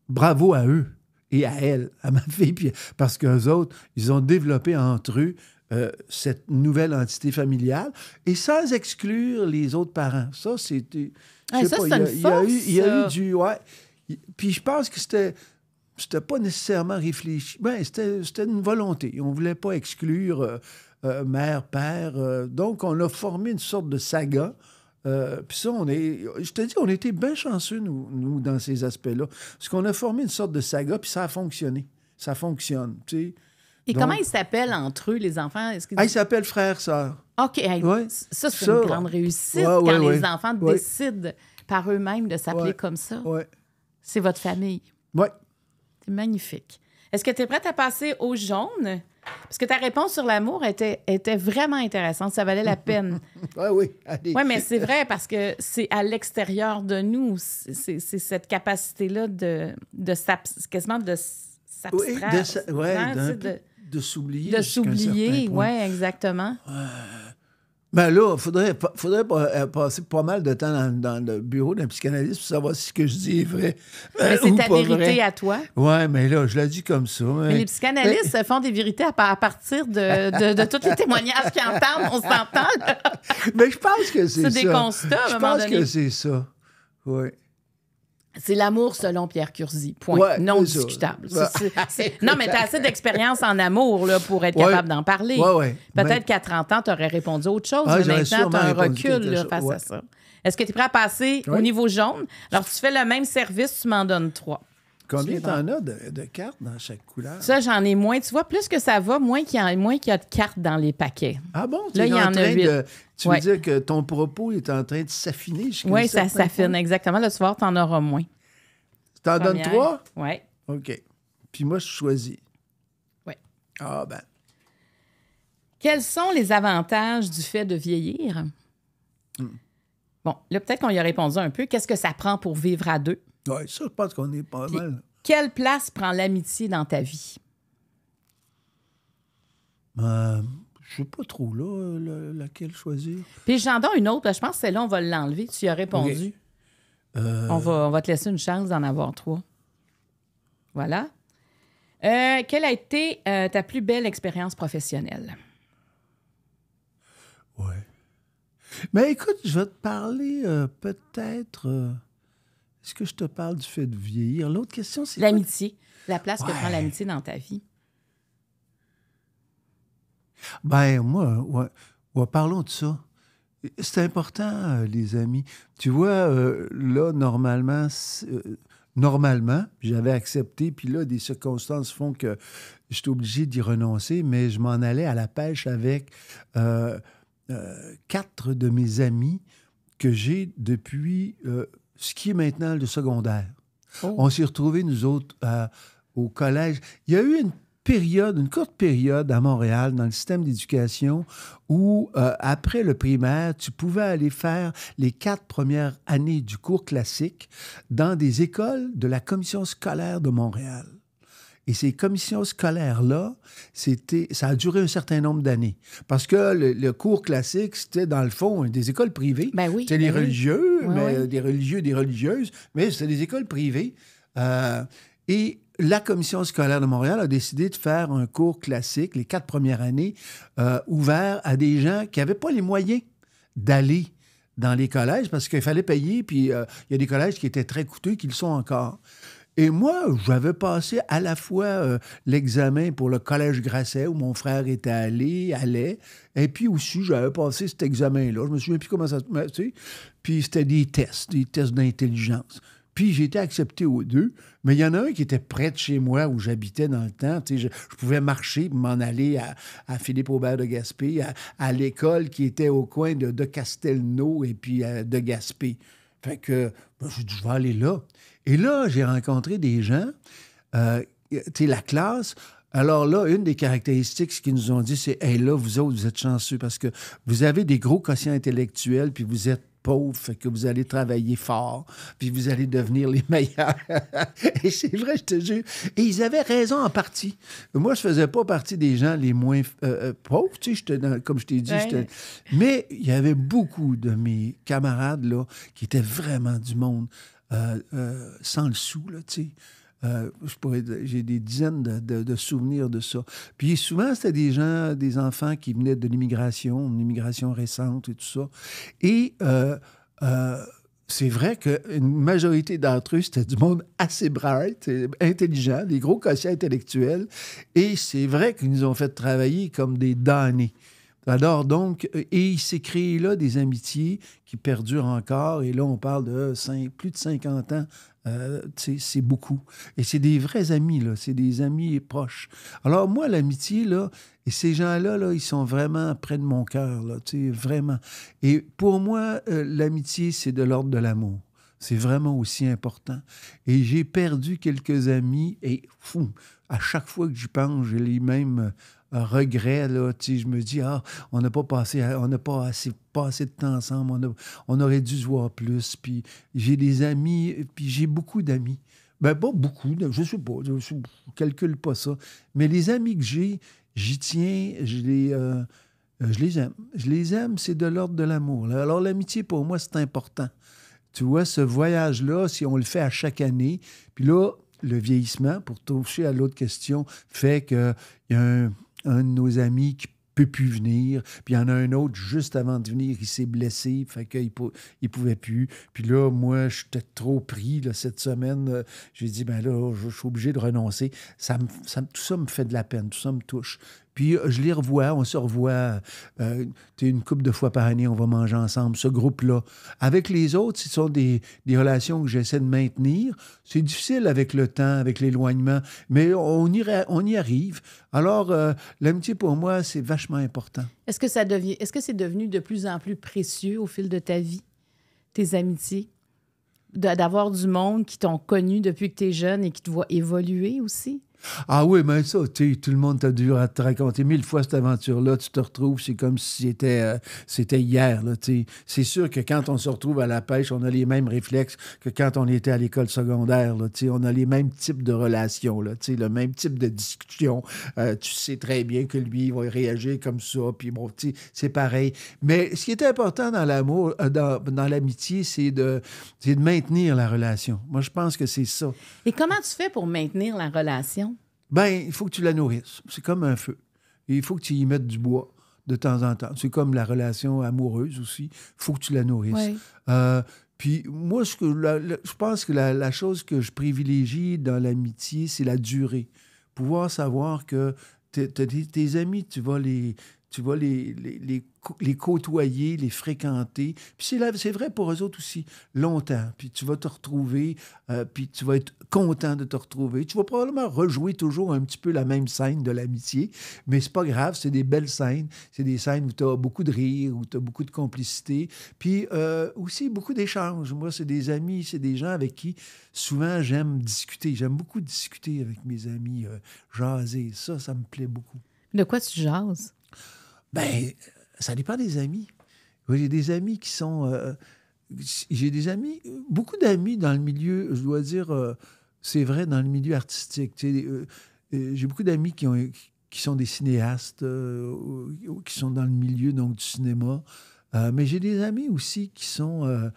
bravo à eux et à elle, à ma fille, puis, parce qu'eux autres, ils ont développé entre eux Euh, cette nouvelle entité familiale, et sans exclure les autres parents. Ça, c'était... Ah, ça, c'est une force. Il y a eu du... Ouais. Puis je pense que c'était... C'était pas nécessairement réfléchi. Ben, c'était une volonté. On voulait pas exclure euh, euh, mère, père. Euh, donc, on a formé une sorte de saga. Euh, puis ça, on est... Je te dis, on était bien chanceux, nous, nous dans ces aspects-là. Parce qu'on a formé une sorte de saga, puis ça a fonctionné. Ça fonctionne, tu sais. Et donc, comment ils s'appellent entre eux, les enfants? Est-ce qu'ils... Ah, ils s'appellent frères, sœurs. OK. Hey, ouais. Ça, c'est une grande réussite ouais, ouais, quand ouais, les ouais. enfants ouais. décident par eux-mêmes de s'appeler ouais. comme ça. Ouais. C'est votre famille. Oui. C'est magnifique. Est-ce que tu es prête à passer au jaune? Parce que ta réponse sur l'amour était, était vraiment intéressante. Ça valait la peine. Oui, oui. Oui, mais c'est vrai parce que c'est à l'extérieur de nous. C'est cette capacité-là de, de quasiment de s'abstraire. Oui, de sa... ouais, de s'oublier. De s'oublier, oui, exactement. Ouais. Ben là, il faudrait, faudrait passer pas mal de temps dans, dans le bureau d'un psychanalyste pour savoir si ce que je dis est vrai. Mais c'est ta vérité vrai. À toi. Oui, mais là, je la dis comme ça. Mais mais les psychanalystes mais... font des vérités à, à partir de, de, de, de tous les témoignages qu'ils entendent. On s'entend. Mais je pense que c'est ça. C'est des constats, à un moment donné. Je pense que c'est ça, oui. C'est l'amour selon Pierre Curzi, point. Ouais, non discutable. Ouais. C est, c est... Non, mais tu as assez d'expérience en amour là, pour être ouais. capable d'en parler. Ouais, ouais. Peut-être mais... qu'à trente ans, tu aurais répondu à autre chose, ah, mais maintenant, tu as un recul là, face ouais. à ça. Est-ce que tu es prêt à passer ouais. au niveau jaune? Alors, tu fais le même service, tu m'en donnes trois. Combien tu en as de, de cartes dans chaque couleur? Ça, j'en ai moins. Tu vois, plus que ça va, moins qu'il y, moins qu'il y a de cartes dans les paquets. Ah bon? Là, il y en a huit. Tu ouais. veux dire que ton propos est en train de s'affiner? Oui, ça s'affine, exactement. Là, tu vas voir, tu en auras moins. Tu t'en donnes trois? Oui. OK. Puis moi, je choisis. Oui. Ah ben. Quels sont les avantages du fait de vieillir? Hmm. Bon, là, peut-être qu'on y a répondu un peu. Qu'est-ce que ça prend pour vivre à deux? Oui, ça, je pense qu'on est pas Puis, mal. Quelle place prend l'amitié dans ta vie? Euh, je ne sais pas trop là, le, laquelle choisir. Puis j'en donne une autre. Je pense que celle-là, on va l'enlever. Tu y as répondu. Okay. Euh... On, va, on va te laisser une chance d'en avoir trois. Voilà. Euh, quelle a été euh, ta plus belle expérience professionnelle? Oui. Mais écoute, je vais te parler euh, peut-être... Euh... Est-ce que je te parle du fait de vieillir? L'autre question, c'est... L'amitié. La place ouais. que prend l'amitié dans ta vie. Ben moi, ouais, ouais, parlons de ça. C'est important, euh, les amis. Tu vois, euh, là, normalement, euh, normalement, j'avais accepté, puis là, des circonstances font que j'étais obligé d'y renoncer, mais je m'en allais à la pêche avec euh, euh, quatre de mes amis que j'ai depuis... Euh, ce qui est maintenant le secondaire. Oh. On s'est retrouvés, nous autres, euh, au collège. Il y a eu une période, une courte période à Montréal, dans le système d'éducation, où, euh, après le primaire, tu pouvais aller faire les quatre premières années du cours classique dans des écoles de la Commission scolaire de Montréal. Et ces commissions scolaires-là, ça a duré un certain nombre d'années. Parce que le, le cours classique, c'était dans le fond des écoles privées. Ben oui, c'était ben les oui. religieux, oui, mais oui. des religieux, des religieuses, mais c'était des écoles privées. Euh, et la Commission scolaire de Montréal a décidé de faire un cours classique, les quatre premières années, euh, ouvert à des gens qui n'avaient pas les moyens d'aller dans les collèges parce qu'il fallait payer, puis euh, il y a des collèges qui étaient très coûteux, qui le sont encore. Et moi, j'avais passé à la fois euh, l'examen pour le Collège Grasset, où mon frère était allé, allait, et puis aussi, j'avais passé cet examen-là. Je me souviens plus comment ça... Tu sais, puis c'était des tests, des tests d'intelligence. Puis j'ai été accepté aux deux, mais il y en a un qui était près de chez moi, où j'habitais dans le temps. Tu sais, je, je pouvais marcher, m'en aller à, à Philippe-Aubert de Gaspé, à, à l'école qui était au coin de, de Castelnau et puis euh, de Gaspé. Fait que ben, je, je vais aller là. Et là, j'ai rencontré des gens, euh, tu sais, la classe. Alors là, une des caractéristiques qu'ils nous ont dit, c'est « Hey, là, vous autres, vous êtes chanceux parce que vous avez des gros quotients intellectuels puis vous êtes pauvres, fait que vous allez travailler fort puis vous allez devenir les meilleurs. » Et c'est vrai, je te jure. Et ils avaient raison en partie. Moi, je faisais pas partie des gens les moins euh, pauvres, tu sais, j'étais dans, comme je t'ai dit. Ouais. J'étais... Mais il y avait beaucoup de mes camarades là qui étaient vraiment du monde. Euh, euh, sans le sou, là, tu sais. Euh, j'ai des dizaines de, de, de souvenirs de ça. Puis souvent, c'était des gens, des enfants qui venaient de l'immigration, une immigration récente et tout ça. Et euh, euh, c'est vrai qu'une majorité d'entre eux, c'était du monde assez bright, intelligent, des gros quotients intellectuels. Et c'est vrai qu'ils nous ont fait travailler comme des damnés. Alors donc, et il s'est créé là des amitiés qui perdurent encore. Et là, on parle de cinq, plus de cinquante ans. Euh, c'est beaucoup. Et c'est des vrais amis, là. C'est des amis proches. Alors moi, l'amitié, là, et ces gens-là, là, ils sont vraiment près de mon cœur, là, tu sais, vraiment. Et pour moi, euh, l'amitié, c'est de l'ordre de l'amour. C'est vraiment aussi important. Et j'ai perdu quelques amis et fou, à chaque fois que j'y pense, j'ai les mêmes... regret, là, tu sais, je me dis, ah, on n'a pas passé, on n'a pas assez, pas assez de temps ensemble, on, a, on aurait dû se voir plus, puis j'ai des amis, puis j'ai beaucoup d'amis. Ben, pas beaucoup, je sais pas, je ne calcule pas ça, mais les amis que j'ai, j'y tiens, je les, euh, je les aime. Je les aime, c'est de l'ordre de l'amour. Alors, l'amitié, pour moi, c'est important. Tu vois, ce voyage-là, si on le fait à chaque année, puis là, le vieillissement, pour toucher à l'autre question, fait qu'il y a un... un de nos amis qui ne peut plus venir, puis il y en a un autre juste avant de venir, il s'est blessé, fait qu'il ne pouvait plus. Puis là, moi, j'étais trop pris là, cette semaine. Euh, j'ai dit, ben là, je suis obligé de renoncer. Ça me, ça, tout ça me fait de la peine, tout ça me touche. Puis je les revois, on se revoit euh, une couple de fois par année, on va manger ensemble, ce groupe-là. Avec les autres, ce sont des, des relations que j'essaie de maintenir. C'est difficile avec le temps, avec l'éloignement, mais on y, on y arrive. Alors, euh, l'amitié, pour moi, c'est vachement important. Est-ce que ça devient, est-ce que c'est devenu de plus en plus précieux au fil de ta vie, tes amitiés, d'avoir du monde qui t'ont connu depuis que tu es jeune et qui te voit évoluer aussi? Ah oui, mais ça, tu sais, tout le monde t'a dû te raconter mille fois cette aventure-là. Tu te retrouves, c'est comme si c'était, euh, c'était hier, là, tu sais. C'est sûr que quand on se retrouve à la pêche, on a les mêmes réflexes que quand on était à l'école secondaire, là, tu sais. On a les mêmes types de relations, là, tu sais, le même type de discussion. Euh, tu sais très bien que lui, il va réagir comme ça, puis bon, tu sais, c'est pareil. Mais ce qui est important dans l'amour, euh, dans, dans l'amitié, c'est de, c'est de maintenir la relation. Moi, je pense que c'est ça. Et comment tu fais pour maintenir la relation? Bien, il faut que tu la nourrisses. C'est comme un feu. Et il faut que tu y mettes du bois de temps en temps. C'est comme la relation amoureuse aussi. Il faut que tu la nourrisses. Oui. Euh, puis moi, ce que la, la, je pense que la, la chose que je privilégie dans l'amitié, c'est la durée. Pouvoir savoir que t'es, t'es, tes amis, tu vas les... Tu vas les, les, les, les côtoyer, les fréquenter. Puis c'est, là, c'est vrai pour eux autres aussi, longtemps. Puis tu vas te retrouver, euh, puis tu vas être content de te retrouver. Tu vas probablement rejouer toujours un petit peu la même scène de l'amitié, mais c'est pas grave, c'est des belles scènes. C'est des scènes où tu as beaucoup de rire, où tu as beaucoup de complicité. Puis euh, aussi beaucoup d'échanges. Moi, c'est des amis, c'est des gens avec qui souvent j'aime discuter. J'aime beaucoup discuter avec mes amis, euh, jaser. Ça, ça me plaît beaucoup. De quoi tu jases? Bien, ça dépend des amis. J'ai des amis qui sont... Euh, j'ai des amis, beaucoup d'amis dans le milieu, je dois dire, euh, c'est vrai, dans le milieu artistique. Tu sais, euh, euh, j'ai beaucoup d'amis qui, ont, qui sont des cinéastes, euh, qui sont dans le milieu donc, du cinéma. Euh, mais j'ai des amis aussi qui sont... Euh,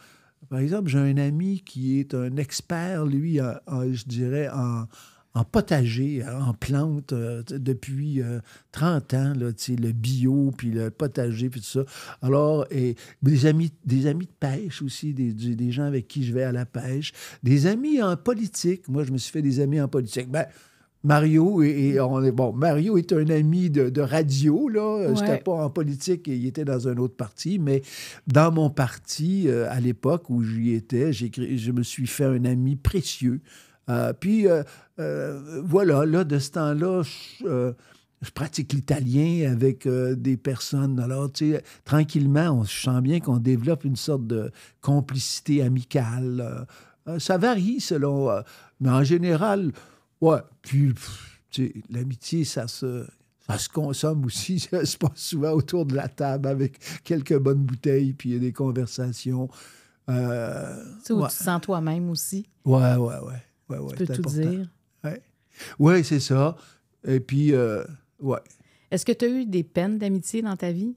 par exemple, j'ai un ami qui est un expert, lui, en, en, je dirais, en... en potager, en plantes, euh, depuis euh, trente ans, là, le bio, puis le potager, puis tout ça. Alors, et des amis, des amis de pêche aussi, des, des gens avec qui je vais à la pêche, des amis en politique. Moi, je me suis fait des amis en politique. Ben, Mario, et, et on est, bon, Mario est un ami de, de radio, là. Ouais. J'étais pas en politique, il était dans un autre parti, mais dans mon parti, euh, à l'époque où j'y étais, j'ai, je me suis fait un ami précieux. Euh, puis, euh, euh, voilà, là, de ce temps-là, je, euh, je pratique l'italien avec euh, des personnes. Alors, tu sais, tranquillement, on, je sens bien qu'on développe une sorte de complicité amicale. Euh, ça varie selon... Euh, mais en général... Ouais, puis, tu sais, l'amitié, ça se, ça se consomme aussi. Ça se passe souvent autour de la table avec quelques bonnes bouteilles, puis il y a des conversations. Euh, c'est où ouais. Tu te sens toi-même aussi. Ouais, ouais, ouais. ouais, ouais tu peux tout important. Dire. Ouais, ouais c'est ça. Et puis, euh, ouais. Est-ce que tu as eu des peines d'amitié dans ta vie?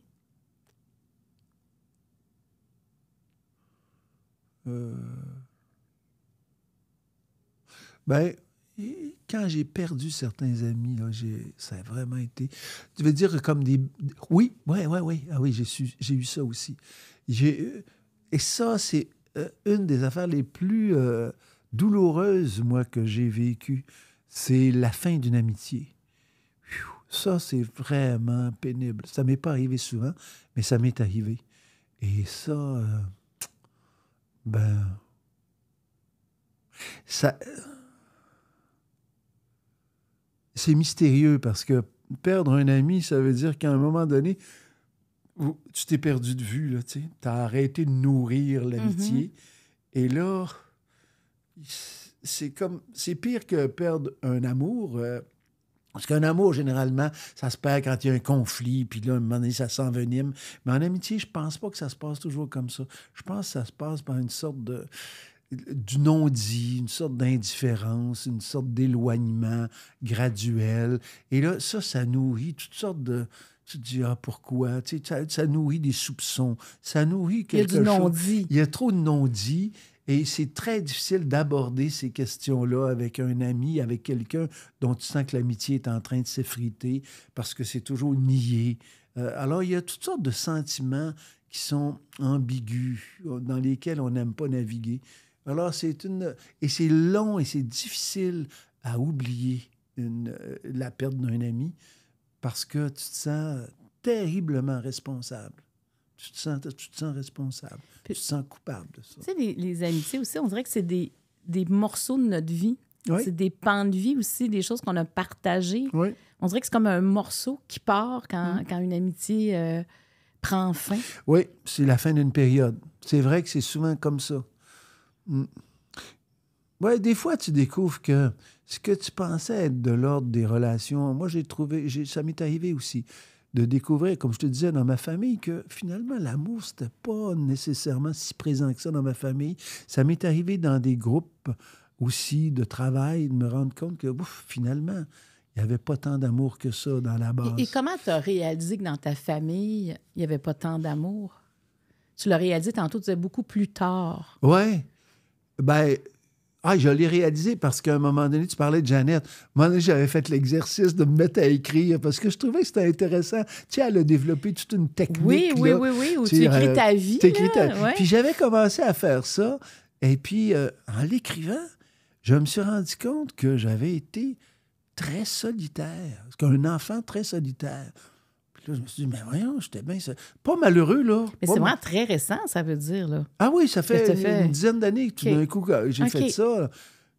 Euh... Ben... Et quand j'ai perdu certains amis, là, j'ai, ça a vraiment été... Tu veux dire comme des... Oui, oui, oui, oui. Ah oui, j'ai, su, j'ai eu ça aussi. J'ai, et ça, c'est une des affaires les plus euh, douloureuses, moi, que j'ai vécues. C'est la fin d'une amitié. Ça, c'est vraiment pénible. Ça ne m'est pas arrivé souvent, mais ça m'est arrivé. Et ça, euh, ben... Ça... C'est mystérieux parce que perdre un ami, ça veut dire qu'à un moment donné, tu t'es perdu de vue, là, tu sais. Tu as arrêté de nourrir l'amitié. Mm-hmm. Et là, c'est comme... C'est pire que perdre un amour. Euh, parce qu'un amour, généralement, ça se perd quand il y a un conflit, puis là, à un moment donné, ça s'envenime. Mais en amitié, je pense pas que ça se passe toujours comme ça. Je pense que ça se passe par une sorte de... du non-dit, une sorte d'indifférence, une sorte d'éloignement graduel. Et là, ça, ça nourrit toutes sortes de... Tu te dis, ah, pourquoi? Tu sais, ça, ça nourrit des soupçons, ça nourrit quelque chose. Il y a du non-dit. Il y a trop de non-dit. Et c'est très difficile d'aborder ces questions-là avec un ami, avec quelqu'un dont tu sens que l'amitié est en train de s'effriter parce que c'est toujours nié. Euh, alors, il y a toutes sortes de sentiments qui sont ambigus, dans lesquels on n'aime pas naviguer. Alors, c'est une... Et c'est long et c'est difficile à oublier une... la perte d'un ami parce que tu te sens terriblement responsable. Tu te sens, tu te sens responsable. Puis, tu te sens coupable de ça. Tu sais, les, les amitiés aussi, on dirait que c'est des, des morceaux de notre vie. Oui. C'est des pans de vie aussi, des choses qu'on a partagées. Oui. On dirait que c'est comme un morceau qui part quand, mmh. quand une amitié euh, prend fin. Oui, c'est la fin d'une période. C'est vrai que c'est souvent comme ça. Mm. Ouais, des fois, tu découvres que ce que tu pensais être de l'ordre des relations, moi, j'ai trouvé, j'ai, ça m'est arrivé aussi, de découvrir, comme je te disais, dans ma famille, que finalement, l'amour, c'était pas nécessairement si présent que ça dans ma famille. Ça m'est arrivé dans des groupes aussi de travail, de me rendre compte que, ouf, finalement, il n'y avait pas tant d'amour que ça dans la base. Et, et comment tu as réalisé que dans ta famille, il n'y avait pas tant d'amour? Tu l'as réalisé tantôt, tu disais beaucoup plus tard. Oui. Ben, ah, je l'ai réalisé parce qu'à un moment donné, tu parlais de Jeannette. À un moment donné, j'avais fait l'exercice de me mettre à écrire parce que je trouvais que c'était intéressant. Tu sais, elle a développé toute une technique. Oui, oui, là, oui, oui, où tu écris ta vie. T'écris ta... Ouais. Puis j'avais commencé à faire ça. Et puis, euh, en l'écrivant, je me suis rendu compte que j'avais été très solitaire, qu'un enfant très solitaire. Là, je me suis dit, mais voyons, j'étais bien... Ça... Pas malheureux, là. Mais c'est mal... vraiment très récent, ça veut dire, là. Ah oui, ça fait, ça fait... une dizaine d'années que tout okay. d'un coup, j'ai okay. fait ça. Là.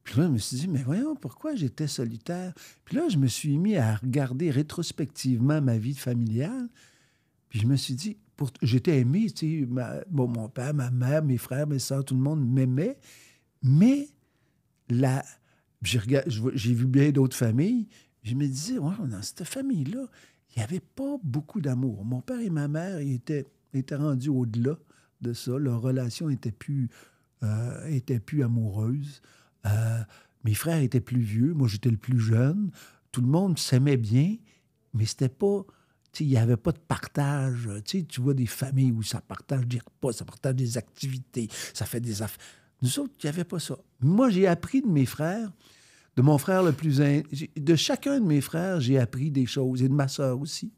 Puis là, je me suis dit, mais voyons, pourquoi j'étais solitaire? Puis là, je me suis mis à regarder rétrospectivement ma vie familiale. Puis je me suis dit, pour... j'étais aimé, tu sais, ma... bon, mon père, ma mère, mes frères, mes soeurs, tout le monde m'aimait. Mais la... j'ai, regard... j'ai vu bien d'autres familles. Je me disais, ouais, dans cette famille-là, il n'y avait pas beaucoup d'amour. Mon père et ma mère ils étaient, étaient rendus au-delà de ça. Leur relation était plus, euh, était plus amoureuse. Euh, mes frères étaient plus vieux. Moi, j'étais le plus jeune. Tout le monde s'aimait bien, mais c'était pas... Il n'y avait pas de partage. T'sais, tu vois des familles où ça partage des repas, ça partage des activités, ça fait des affaires. Nous autres, il n'y avait pas ça. Moi, j'ai appris de mes frères de mon frère le plus... In... De chacun de mes frères, j'ai appris des choses, et de ma sœur aussi.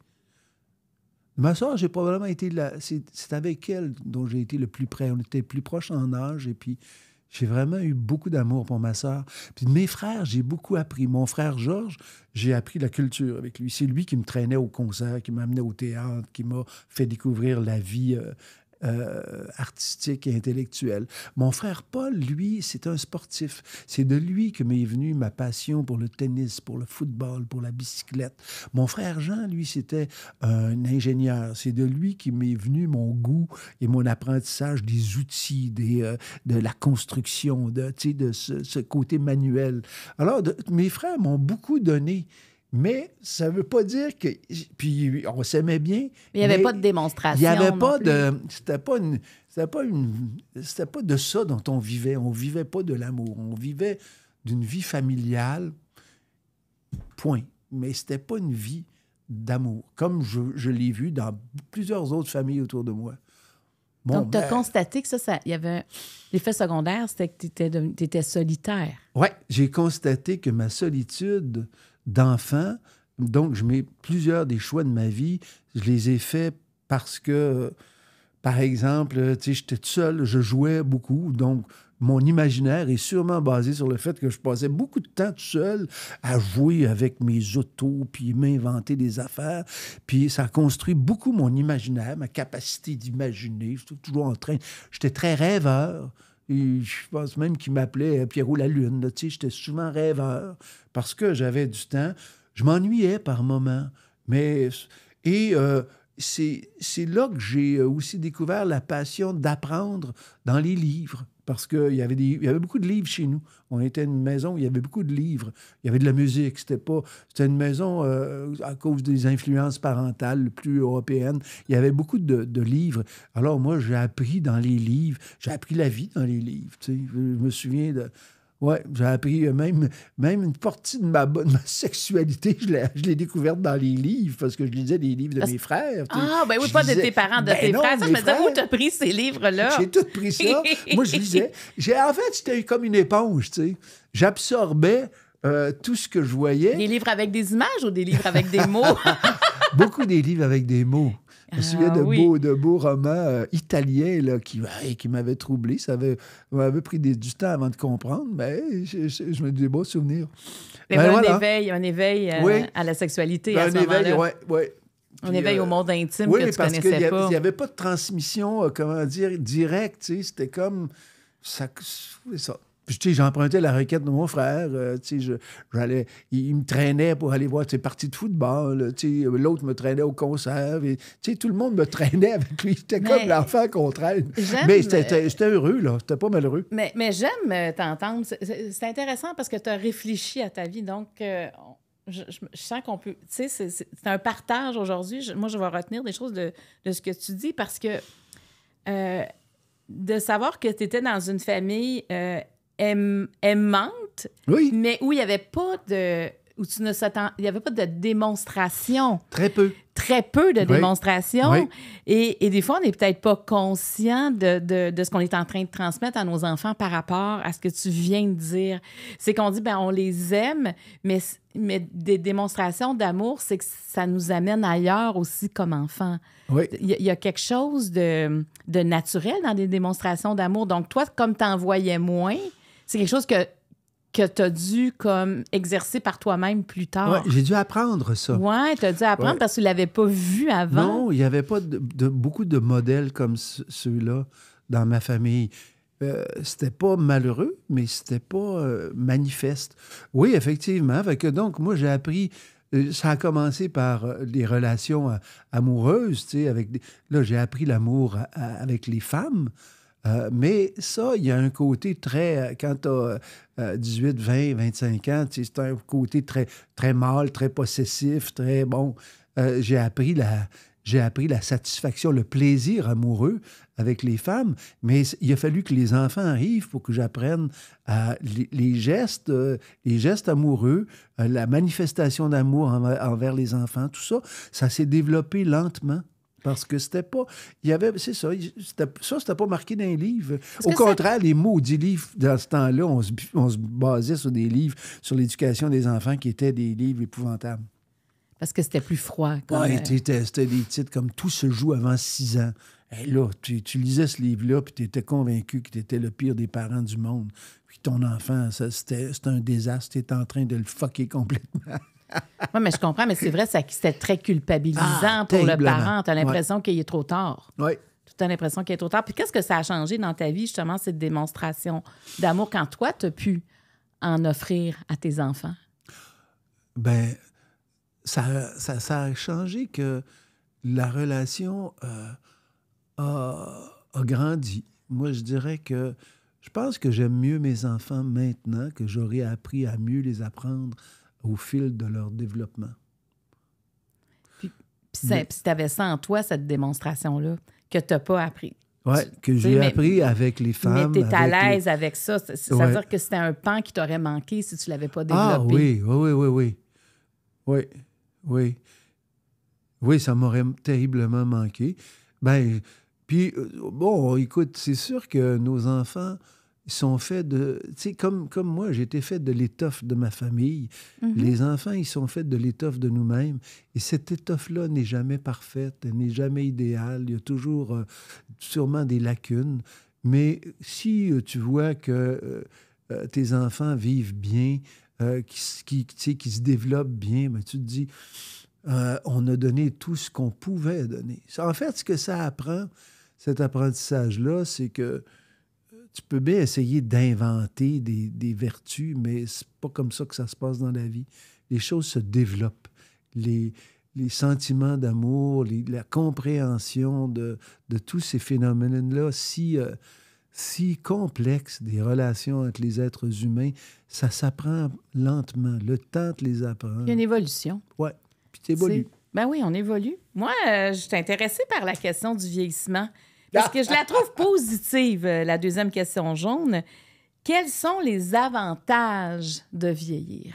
Ma sœur, j'ai probablement été... La... C'est avec elle dont j'ai été le plus près. On était plus proches en âge, et puis j'ai vraiment eu beaucoup d'amour pour ma sœur. Puis de mes frères, j'ai beaucoup appris. Mon frère Georges, j'ai appris la culture avec lui. C'est lui qui me traînait au concert, qui m'amenait au théâtre, qui m'a fait découvrir la vie... Euh... Euh, artistique et intellectuel. Mon frère Paul, lui, c'est un sportif. C'est de lui que m'est venue ma passion pour le tennis, pour le football, pour la bicyclette. Mon frère Jean, lui, c'était un ingénieur. C'est de lui qui m'est venu mon goût et mon apprentissage des outils, des, euh, de la construction, de, tu sais, de ce, ce côté manuel. Alors, de, mes frères m'ont beaucoup donné. Mais ça ne veut pas dire que... Puis on s'aimait bien. Mais il n'y avait pas de démonstration. Il n'y avait pas de... C'était pas une... C'était pas une... C'était pas de ça dont on vivait. On ne vivait pas de l'amour. On vivait d'une vie familiale, point. Mais ce n'était pas une vie d'amour, comme je, je l'ai vu dans plusieurs autres familles autour de moi. Bon, donc, tu as ben... constaté que ça, ça, il y avait un... L'effet secondaire, c'était que tu étais, de... tu étais solitaire. Oui, j'ai constaté que ma solitude... d'enfants. Donc, je mets plusieurs des choix de ma vie. Je les ai faits parce que, par exemple, tu sais, j'étais tout seul, je jouais beaucoup. Donc, mon imaginaire est sûrement basé sur le fait que je passais beaucoup de temps tout seul à jouer avec mes autos puis m'inventer des affaires. Puis ça a construit beaucoup mon imaginaire, ma capacité d'imaginer. J'étais toujours en train... J'étais très rêveur. Et je pense même qu'il m'appelait Pierrot la Lune. Là, tu sais, j'étais souvent rêveur parce que j'avais du temps. Je m'ennuyais par moments. Mais... Et euh, c'est là que j'ai aussi découvert la passion d'apprendre dans les livres. Parce qu'il y, y avait beaucoup de livres chez nous. On était une maison où il y avait beaucoup de livres. Il y avait de la musique. C'était pas... C'était une maison, euh, à cause des influences parentales plus européennes, il y avait beaucoup de, de livres. Alors moi, j'ai appris dans les livres. J'ai appris la vie dans les livres. Tu sais. Je me souviens de... Oui, j'ai appris même, même une partie de ma, de ma sexualité, je l'ai découverte dans les livres, parce que je lisais des livres de parce... mes frères. Ah, ben oui, je pas lisais... de tes parents, de ben tes non, frères. Ça, je me disais, où t'as pris ces livres-là? J'ai tout pris ça. Moi, je lisais. En fait, c'était comme une éponge, tu sais. J'absorbais euh, tout ce que je voyais. Des livres avec des images ou des livres avec des mots? Beaucoup des livres avec des mots. Je me souviens ah, de, oui. beaux, de beaux romans euh, italiens là, qui, ouais, qui m'avaient troublé. Ça m'avait pris des, du temps avant de comprendre, mais je, je, je me dis des beaux souvenirs. Il y avait un voilà. éveil, un éveil euh, oui. à la sexualité ben, à ce moment-là. Ouais, ouais. Un éveil euh, au monde intime oui, que tu connaissais que pas. Oui, parce qu'il n'y avait pas de transmission, euh, comment dire, directe. Tu sais, c'était comme... ça. ça. Puis, tu sais, j'empruntais la raquette de mon frère. Euh, tu sais, j'allais... Il, il me traînait pour aller voir ses parties de football. Tu sais, l'autre me traînait au concert. Et, tu sais, tout le monde me traînait avec lui. C'était comme l'enfant qu'on traîne. Mais j'étais heureux, là. J'étais pas malheureux. Mais, mais j'aime t'entendre. C'est intéressant parce que tu as réfléchi à ta vie. Donc, euh, je, je, je sens qu'on peut... Tu sais, c'est un partage aujourd'hui. Moi, je vais retenir des choses de, de ce que tu dis parce que euh, de savoir que tu étais dans une famille... Euh, aimante, oui. mais où il n'y avait pas de... où tu ne s'attends... Il n'y avait pas de démonstration. Très peu. Très peu de oui. démonstration. Oui. Et, et des fois, on n'est peut-être pas conscient de, de, de ce qu'on est en train de transmettre à nos enfants par rapport à ce que tu viens de dire. C'est qu'on dit, ben on les aime, mais, mais des démonstrations d'amour, c'est que ça nous amène ailleurs aussi comme enfants. Oui. Il, il y a quelque chose de, de naturel dans des démonstrations d'amour. Donc, toi, comme t'en voyais moins, c'est quelque chose que... que tu as dû comme, exercer par toi-même plus tard. Ouais, j'ai dû apprendre ça. Oui, tu as dû apprendre ouais. parce que tu ne l'avais pas vu avant. Non, il n'y avait pas de, de, beaucoup de modèles comme ceux-là dans ma famille. Euh, c'était pas malheureux, mais c'était pas euh, manifeste. Oui, effectivement. Fait que donc, moi, j'ai appris... Ça a commencé par les relations amoureuses. Tu sais, avec des... Là, j'ai appris l'amour avec les femmes. Euh, mais ça, il y a un côté très... Quand tu as euh, dix-huit, vingt, vingt-cinq ans, c'est un côté très, très mâle, très possessif, très bon. Euh, j'ai appris la, j'ai appris la satisfaction, le plaisir amoureux avec les femmes, mais il a fallu que les enfants arrivent pour que j'apprenne euh, les, les gestes, euh, les gestes amoureux, euh, la manifestation d'amour envers les enfants, tout ça. Ça s'est développé lentement. Parce que c'était pas... Il y avait... C'est ça. Ça, c'était pas marqué dans les livres. Au contraire, les maudits livres, dans ce temps-là, on se, on se basait sur des livres, sur l'éducation des enfants, qui étaient des livres épouvantables. Parce que c'était plus froid. Oui, c'était des titres comme « Tout se joue avant six ans ». Hey, là, tu, tu lisais ce livre-là, puis tu étais convaincu que tu étais le pire des parents du monde. Puis ton enfant, c'était un désastre. Tu étais en train de le fucker complètement. Oui, mais je comprends, mais c'est vrai, c'était très culpabilisant ah, pour le parent. Tu as l'impression ouais. qu'il est trop tard. Oui. Tu as l'impression qu'il est trop tard. Puis qu'est-ce que ça a changé dans ta vie, justement, cette démonstration d'amour, quand toi, tu as pu en offrir à tes enfants? Bien, ça, ça, ça a changé que la relation euh, a, a grandi. Moi, je dirais que je pense que j'aime mieux mes enfants maintenant, que j'aurais appris à mieux les apprendre au fil de leur développement. Puis, puis, mais... puis tu avais ça en toi, cette démonstration-là, que tu n'as pas appris. Oui, que j'ai appris avec les femmes. Mais tu es à l'aise les... avec ça. Ça veut ouais. dire que c'était un pan qui t'aurait manqué si tu ne l'avais pas développé. Ah oui, oui, oui, oui. Oui, oui. Oui, oui, ça m'aurait terriblement manqué. Ben, puis, bon, écoute, c'est sûr que nos enfants... Ils sont faits de... Tu sais, comme, comme moi, j'ai été fait de l'étoffe de ma famille. Mm-hmm. Les enfants, ils sont faits de l'étoffe de nous-mêmes. Et cette étoffe-là n'est jamais parfaite, elle n'est jamais idéale. Il y a toujours euh, sûrement des lacunes. Mais si euh, tu vois que euh, tes enfants vivent bien, euh, qui, qui, qui se développent bien, ben, tu te dis, euh, on a donné tout ce qu'on pouvait donner. En fait, ce que ça apprend, cet apprentissage-là, c'est que tu peux bien essayer d'inventer des, des vertus, mais c'est pas comme ça que ça se passe dans la vie. Les choses se développent. Les, les sentiments d'amour, la compréhension de, de tous ces phénomènes-là, si, euh, si complexes, des relations entre les êtres humains, ça s'apprend lentement. Le temps te les apprend. Il y a une évolution. Oui, puis tu évolues. Ben oui, on évolue. Moi, euh, je suis intéressée par la question du vieillissement. Parce que je la trouve positive, la deuxième question jaune. Quels sont les avantages de vieillir?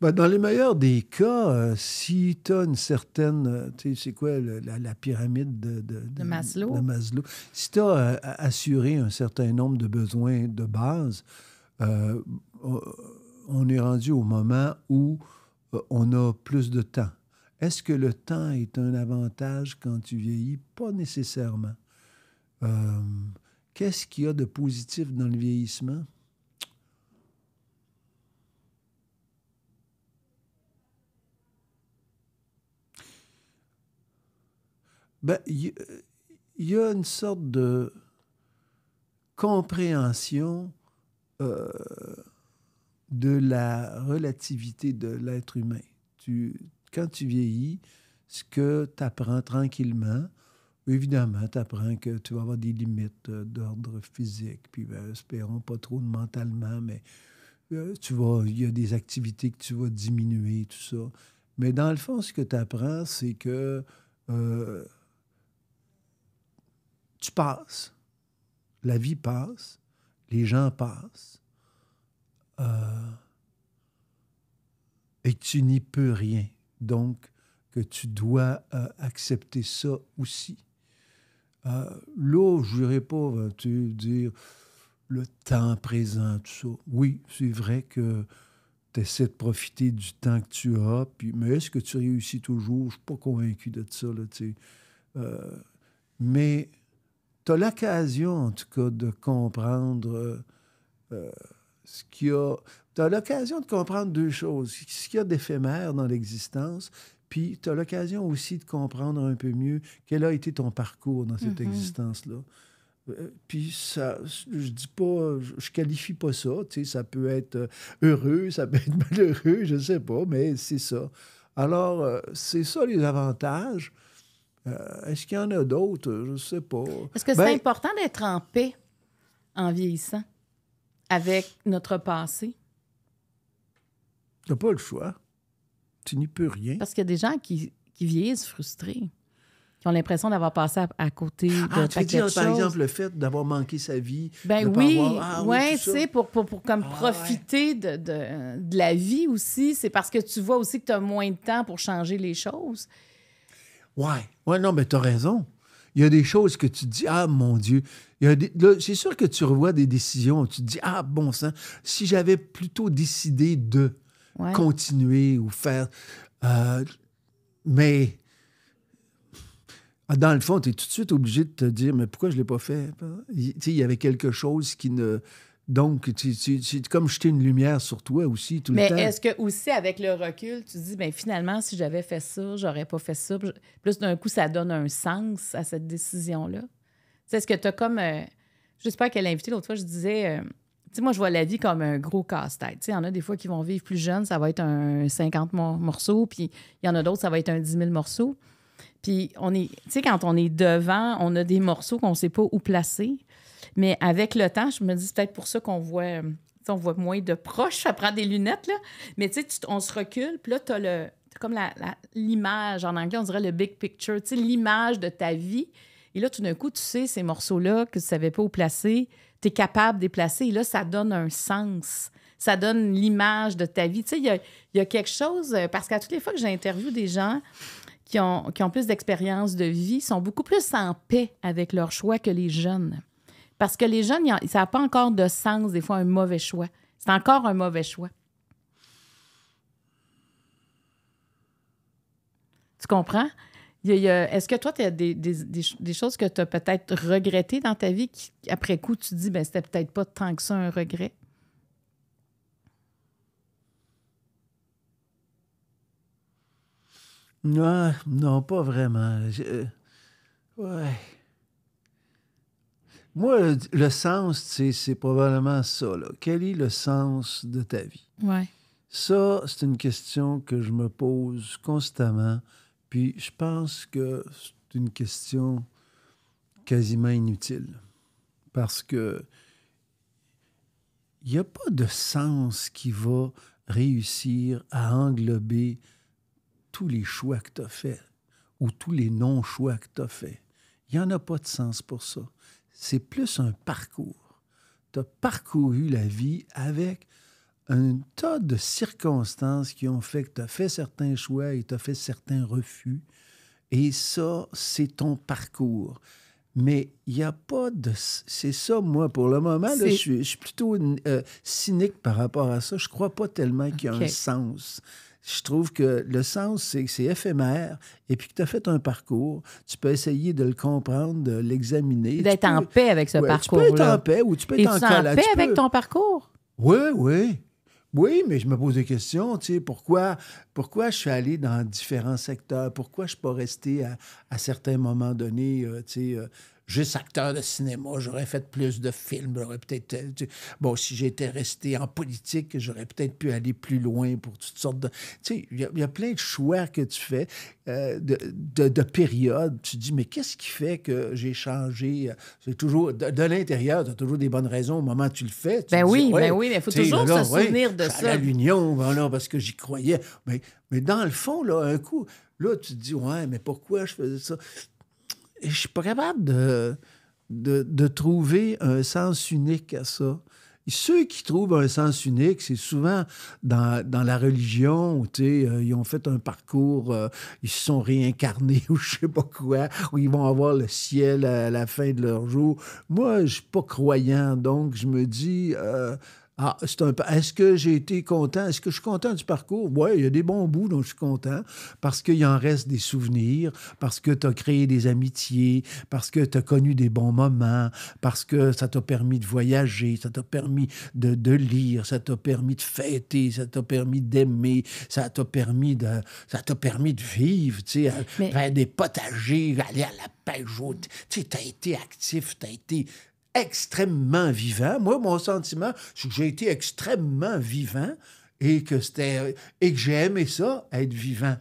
Ben, dans les meilleurs des cas, euh, si tu as une certaine... Euh, tu sais, c'est quoi le, la, la pyramide de, de, de, de, Maslow. de Maslow? Si tu as euh, assuré un certain nombre de besoins de base, euh, on est rendu au moment où euh, on a plus de temps. Est-ce que le temps est un avantage quand tu vieillis? Pas nécessairement. Euh, qu'est-ce qu'il y a de positif dans le vieillissement? Ben, il y, y a une sorte de compréhension euh, de la relativité de l'être humain. Tu... Quand tu vieillis, ce que tu apprends tranquillement, évidemment, tu apprends que tu vas avoir des limites d'ordre physique, puis ben, espérons pas trop mentalement, mais euh, tu vas, il y a des activités que tu vas diminuer, tout ça. Mais dans le fond, ce que tu apprends, c'est que euh, tu passes. La vie passe, les gens passent, euh, et tu n'y peux rien. Donc, que tu dois euh, accepter ça aussi. Euh, là, je n'irai pas tu, dire le temps présent, tout ça. Oui, c'est vrai que tu essaies de profiter du temps que tu as, puis, mais est-ce que tu réussis toujours? Je ne suis pas convaincu de ça. Là, euh, mais tu as l'occasion, en tout cas, de comprendre euh, euh, ce qu'il y a... Tu as l'occasion de comprendre deux choses. Ce qu'il y a d'éphémère dans l'existence, puis tu as l'occasion aussi de comprendre un peu mieux quel a été ton parcours dans cette mm-hmm. existence-là. Euh, puis ça, je dis pas, je qualifie pas ça. Tu sais, ça peut être heureux, ça peut être malheureux, je sais pas, mais c'est ça. Alors, euh, c'est ça les avantages. Euh, est-ce qu'il y en a d'autres? Je sais pas. Est-ce que c'est ben, important d'être en paix en vieillissant avec notre passé? Tu n'as pas le choix. Tu n'y peux rien. Parce qu'il y a des gens qui, qui vieillissent frustrés, qui qui ont l'impression d'avoir passé à, à côté de ah, tu veux dire, par exemple, le fait d'avoir manqué sa vie. Ben oui, ah, oui, oui, tu sais, pour, pour, pour comme ah, profiter ouais. de, de, de la vie aussi. C'est parce que tu vois aussi que tu as moins de temps pour changer les choses. Oui, ouais, non, mais tu as raison. Il y a des choses que tu te dis, ah, mon Dieu. C'est sûr que tu revois des décisions où tu te dis, ah, bon sang, si j'avais plutôt décidé de ouais. continuer ou faire... Euh, mais dans le fond, tu es tout de suite obligé de te dire, mais pourquoi je ne l'ai pas fait? Il, il y avait quelque chose qui ne... Donc, c'est comme jeter une lumière sur toi aussi tout mais le temps. Mais est-ce que aussi, avec le recul, tu te dis, bien, finalement, si j'avais fait ça, j'aurais pas fait ça. Plus d'un coup, ça donne un sens à cette décision-là. Est-ce que tu as comme... Euh, j'espère qu'elle a invité l'autre fois, je disais... Euh, tu sais, moi, je vois la vie comme un gros casse-tête. Il y en a des fois qui vont vivre plus jeunes, ça va être un cinquante morceaux, puis il y en a d'autres, ça va être un dix mille morceaux. Puis, on est, tu sais, quand on est devant, on a des morceaux qu'on ne sait pas où placer. Mais avec le temps, je me dis, c'est peut-être pour ça qu'on voit, on voit moins de proches. Ça prend des lunettes, là. Mais tu sais, on se recule, puis là, tu as, as comme l'image, en anglais, on dirait le big picture, tu sais, l'image de ta vie. Et là, tout d'un coup, tu sais, ces morceaux-là que tu ne savais pas où placer, tu es capable de les placer. Et là, ça donne un sens. Ça donne l'image de ta vie. Tu sais, il y a, y a quelque chose... Parce qu'à toutes les fois que j'interviewe des gens... Qui ont, qui ont plus d'expérience de vie, sont beaucoup plus en paix avec leur choix que les jeunes. Parce que les jeunes, ça n'a pas encore de sens, des fois, un mauvais choix. C'est encore un mauvais choix. Tu comprends? Est-ce que toi, tu as des, des, des, des choses que tu as peut-être regrettées dans ta vie qui, après coup, tu te dis, bien, c'était peut-être pas tant que ça un regret? Non, non, pas vraiment. Je... Ouais. Moi, le, le sens, c'est probablement ça, là. Quel est le sens de ta vie? Ouais. Ça, c'est une question que je me pose constamment. Puis je pense que c'est une question quasiment inutile. Parce que il n'y a pas de sens qui va réussir à englober tous les choix que tu as faits ou tous les non-choix que tu as faits. Il n'y en a pas de sens pour ça. C'est plus un parcours. Tu as parcouru la vie avec un tas de circonstances qui ont fait que tu as fait certains choix et tu as fait certains refus. Et ça, c'est ton parcours. Mais il n'y a pas de... C'est ça, moi, pour le moment, là, je, suis, je suis plutôt euh, cynique par rapport à ça. Je ne crois pas tellement qu'il y a okay. un sens. Je trouve que le sens, c'est que c'est éphémère et puis que tu as fait un parcours. Tu peux essayer de le comprendre, de l'examiner. D'être en paix avec ce ouais, parcours-là. Tu peux être en paix ou tu peux être en colère. En paix avec peux... ton parcours? Oui, oui. Oui, mais je me pose des questions. Tu sais, pourquoi, pourquoi je suis allé dans différents secteurs? Pourquoi je ne suis pas resté à, à certains moments donnés, euh, tu sais... Euh, juste acteur de cinéma, j'aurais fait plus de films, j'aurais peut-être... Bon, si j'étais resté en politique, j'aurais peut-être pu aller plus loin pour toutes sortes de... Tu sais, il y, y a plein de choix que tu fais, euh, de, de, de périodes. Tu te dis, mais qu'est-ce qui fait que j'ai changé? C'est toujours... De, de l'intérieur, tu as toujours des bonnes raisons au moment où tu le fais. Tu ben dis, oui, ouais, ben oui, mais il faut toujours là, se souvenir ouais, de ça. À l'Union, voilà, parce que j'y croyais. Mais, mais dans le fond, là, un coup, là, tu te dis, ouais, mais pourquoi je faisais ça? Et je ne suis pas capable de, de, de trouver un sens unique à ça. Et ceux qui trouvent un sens unique, c'est souvent dans, dans la religion où euh, ils ont fait un parcours, euh, ils se sont réincarnés ou je ne sais pas quoi, où ils vont avoir le ciel à la fin de leur jour. Moi, je ne suis pas croyant, donc je me dis... Euh, Ah, c'est un... Est-ce que j'ai été content? Est-ce que je suis content du parcours? Oui, il y a des bons bouts dont je suis content parce qu'il en reste des souvenirs, parce que tu as créé des amitiés, parce que tu as connu des bons moments, parce que ça t'a permis de voyager, ça t'a permis de, de lire, ça t'a permis de fêter, ça t'a permis d'aimer, ça t'a permis de, ça t'a permis de vivre, tu sais, mais... faire des potagers, aller à la pêche. Tu sais, tu as été actif, tu as été... extrêmement vivant. Moi, mon sentiment, c'est que j'ai été extrêmement vivant et que c'était et que j'ai aimé ça, être vivant.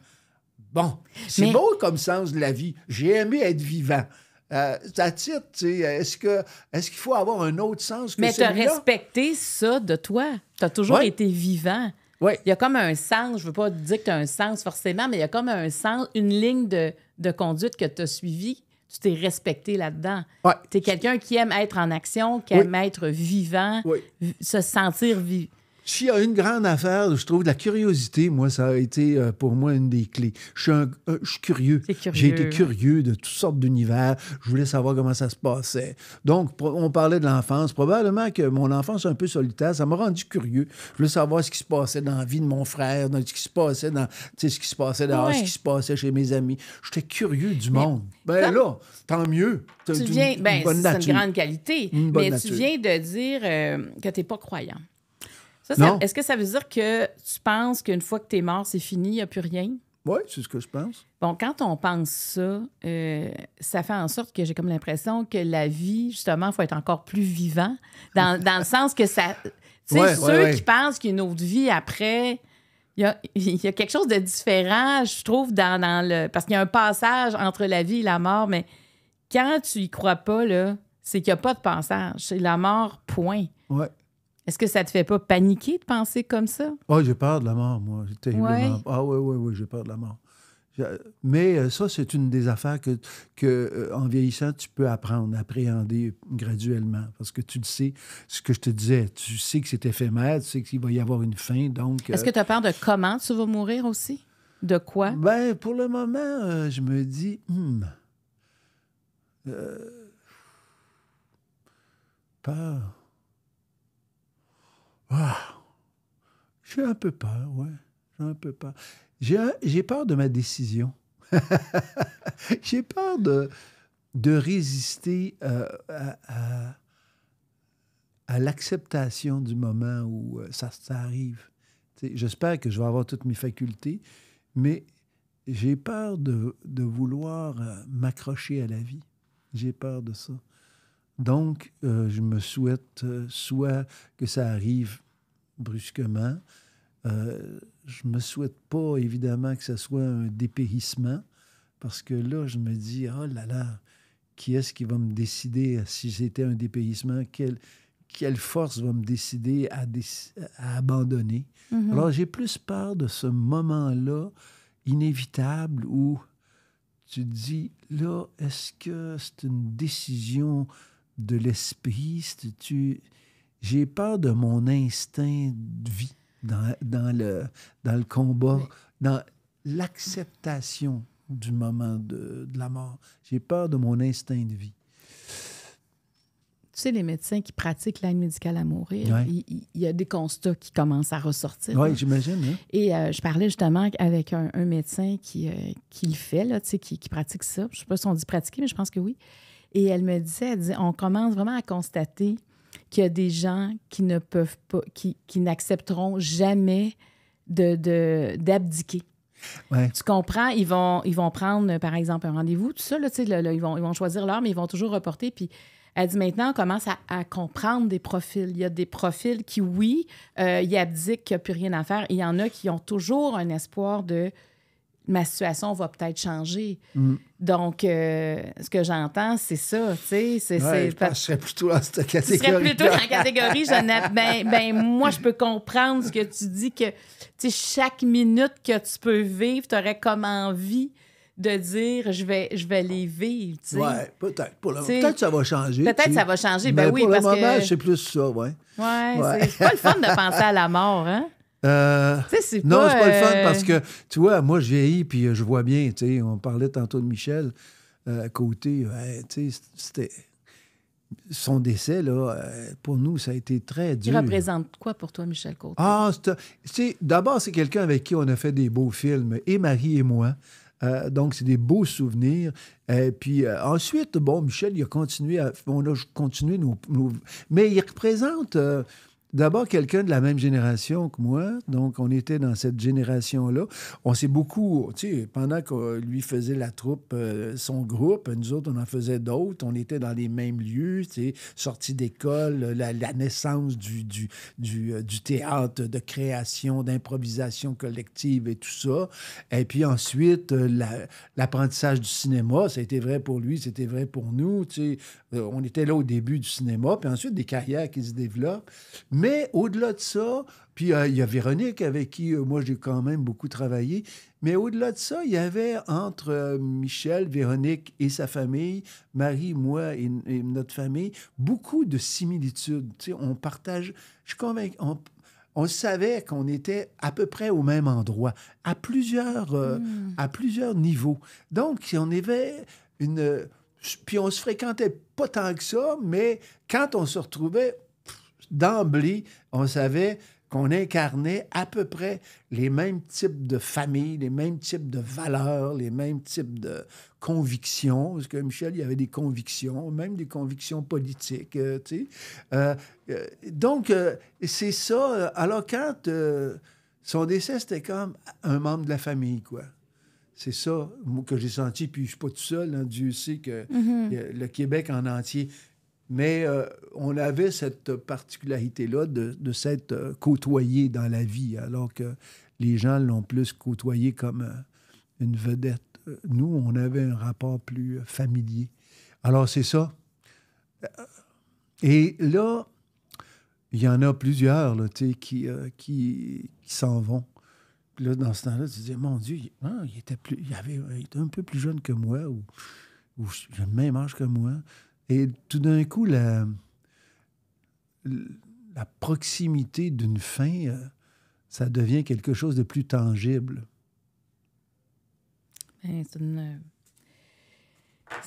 Bon, c'est mais... beau comme sens de la vie. J'ai aimé être vivant. Euh, ça tire, tu sais, est-ce que est-ce qu'il faut avoir un autre sens que celui-là? Mais tu as respecté ça de toi. Tu as toujours ouais. été vivant. Oui. Il y a comme un sens, je ne veux pas dire que tu as un sens forcément, mais il y a comme un sens, une ligne de, de conduite que tu as suivie. Tu t'es respecté là-dedans. Ouais. Tu es quelqu'un qui aime être en action, qui oui. aime être vivant, oui. se sentir vivant. S'il y a une grande affaire, je trouve, la curiosité, moi, ça a été euh, pour moi une des clés. Je suis, un, euh, je suis curieux. J'ai été curieux de toutes sortes d'univers. Je voulais savoir comment ça se passait. Donc, on parlait de l'enfance. Probablement que mon enfance un peu solitaire, ça m'a rendu curieux. Je voulais savoir ce qui se passait dans la vie de mon frère, dans ce qui se passait dans, tu sais, ce qui se passait dehors, ouais. ce qui se passait chez mes amis. J'étais curieux du mais monde. Ben comme... là, tant mieux. Tu viens, une, ben, c'est une grande qualité. Une mais nature. Tu viens de dire euh, que tu n'es pas croyant. Est-ce que ça veut dire que tu penses qu'une fois que tu es mort, c'est fini, il n'y a plus rien? Oui, c'est ce que je pense. Bon, quand on pense ça, euh, ça fait en sorte que j'ai comme l'impression que la vie, justement, il faut être encore plus vivant, dans, dans le sens que ça... Tu sais, ouais, ceux ouais, ouais. qui pensent qu'il y a une autre vie après, il y a, y a quelque chose de différent, je trouve, dans, dans le... Parce qu'il y a un passage entre la vie et la mort, mais quand tu y crois pas, là, c'est qu'il n'y a pas de passage. C'est la mort, point. Oui. Est-ce que ça te fait pas paniquer de penser comme ça? Ah, oh, j'ai peur de la mort, moi. Ouais. Ah oui, oui, oui, j'ai peur de la mort. Mais ça, c'est une des affaires que, que, en vieillissant, tu peux apprendre, appréhender graduellement. Parce que tu le sais, ce que je te disais, tu sais que c'est éphémère, tu sais qu'il va y avoir une fin, donc... Est-ce euh... que tu as peur de comment tu vas mourir aussi? De quoi? Bien, pour le moment, euh, je me dis... Hum, euh, peur... Ah, j'ai un peu peur, oui. J'ai un peu peur. J'ai peur de ma décision. J'ai peur de, de résister euh, à, à, à l'acceptation du moment où euh, ça, ça arrive. J'espère que je vais avoir toutes mes facultés, mais j'ai peur de, de vouloir euh, m'accrocher à la vie. J'ai peur de ça. Donc, euh, je me souhaite euh, soit que ça arrive brusquement. Euh, je me souhaite pas, évidemment, que ce soit un dépérissement, parce que là, je me dis, oh là là, qui est-ce qui va me décider, si c'était un dépérissement, quelle, quelle force va me décider à, dé à abandonner? Mm-hmm. Alors, j'ai plus peur de ce moment-là inévitable où tu te dis, là, est-ce que c'est une décision de l'esprit? Tu... J'ai peur de mon instinct de vie dans, dans, le, dans le combat, oui. dans l'acceptation du moment de, de la mort. J'ai peur de mon instinct de vie. Tu sais, les médecins qui pratiquent l'aide médicale à mourir, ouais. il, il y a des constats qui commencent à ressortir. Oui, j'imagine. Hein? Et euh, je parlais justement avec un, un médecin qui, euh, qui le fait, là, tu sais, qui, qui pratique ça. Je ne sais pas si on dit pratiquer, mais je pense que oui. Et elle me disait, elle disait on commence vraiment à constater qu'il y a des gens qui ne peuvent pas, qui, qui n'accepteront jamais de, de, d'abdiquer. Ouais. Tu comprends, ils vont, ils vont prendre, par exemple, un rendez-vous, tout ça, là, tu sais, là, là, ils, vont, ils vont choisir l'heure, mais ils vont toujours reporter, puis... Elle dit, maintenant, on commence à, à comprendre des profils. Il y a des profils qui, oui, euh, ils abdiquent, qu'il n'y a plus rien à faire. Et il y en a qui ont toujours un espoir de « ma situation va peut-être changer mm. ». Donc, euh, ce que j'entends, c'est ça, tu sais. Ouais, je, pas... je serais plutôt dans cette catégorie. Je serais plutôt dans la catégorie. Jeannette, ben, ben, moi, je peux comprendre ce que tu dis, que chaque minute que tu peux vivre, tu aurais comme envie... de dire, je vais, je vais les vivre, tu sais. Oui, peut-être. Peut-être que ça va changer. Peut-être que ça va changer, ben oui, parce que... pour le moment, c'est plus ça, oui. Oui, c'est pas le fun de penser à la mort, hein? Euh, c'est non, pas, c'est pas euh... le fun parce que, tu vois, moi, je vieillis, puis je vois bien, tu sais, on parlait tantôt de Michel euh, Côté, ouais, tu sais, c'était... Son décès, là, pour nous, ça a été très dur. Il représente quoi pour toi, Michel Côté? Ah, c'est... D'abord, c'est quelqu'un avec qui on a fait des beaux films, et Marie et moi. Euh, donc, c'est des beaux souvenirs. Euh, puis euh, ensuite, bon, Michel, il a continué à... Bon, là, je continue nos... nos... Mais il représente euh, d'abord quelqu'un de la même génération que moi. Donc, on était dans cette génération-là. On s'est beaucoup... Tu sais, pendant que lui faisait la troupe, euh, son groupe, nous autres, on en faisait d'autres. On était dans les mêmes lieux, tu sais, sortie d'école, la, la naissance du, du, du, euh, du théâtre, de création, d'improvisation collective et tout ça. Et puis ensuite, euh, l'apprentissage la, du cinéma, ça a été vrai pour lui, c'était vrai pour nous, tu sais. Euh, on était là au début du cinéma, puis ensuite des carrières qui se développent. Mais Mais au-delà de ça, puis euh, il y a Véronique avec qui euh, moi j'ai quand même beaucoup travaillé, mais au-delà de ça, il y avait entre euh, Michel, Véronique et sa famille, Marie, moi et, et notre famille, beaucoup de similitudes. Tu sais, on partage, je suis convaincu, on, on savait qu'on était à peu près au même endroit, à plusieurs, euh, mmh. à plusieurs niveaux. Donc, on avait une... Puis on se fréquentait pas tant que ça, mais quand on se retrouvait... D'emblée, on savait qu'on incarnait à peu près les mêmes types de familles, les mêmes types de valeurs, les mêmes types de convictions. Parce que Michel, il y avait des convictions, même des convictions politiques. Euh, tu sais. euh, euh, donc, euh, c'est ça. Alors, quand euh, son décès, c'était comme un membre de la famille, quoi. C'est ça que j'ai senti. Puis, je ne suis pas tout seul. Hein, Dieu sait que mm-hmm. le Québec en entier... Mais euh, on avait cette particularité-là de, de s'être côtoyé dans la vie, alors que les gens l'ont plus côtoyé comme une vedette. Nous, on avait un rapport plus familier. Alors, c'est ça. Et là, il y en a plusieurs là, tu sais, qui, euh, qui, qui s'en vont. Là, dans ce temps-là, tu te dis, mon Dieu, hein, il, était plus, il, avait, il était un peu plus jeune que moi, ou, ou il a le même âge que moi. Et tout d'un coup, la, la proximité d'une fin, ça devient quelque chose de plus tangible. Bien, c'est une...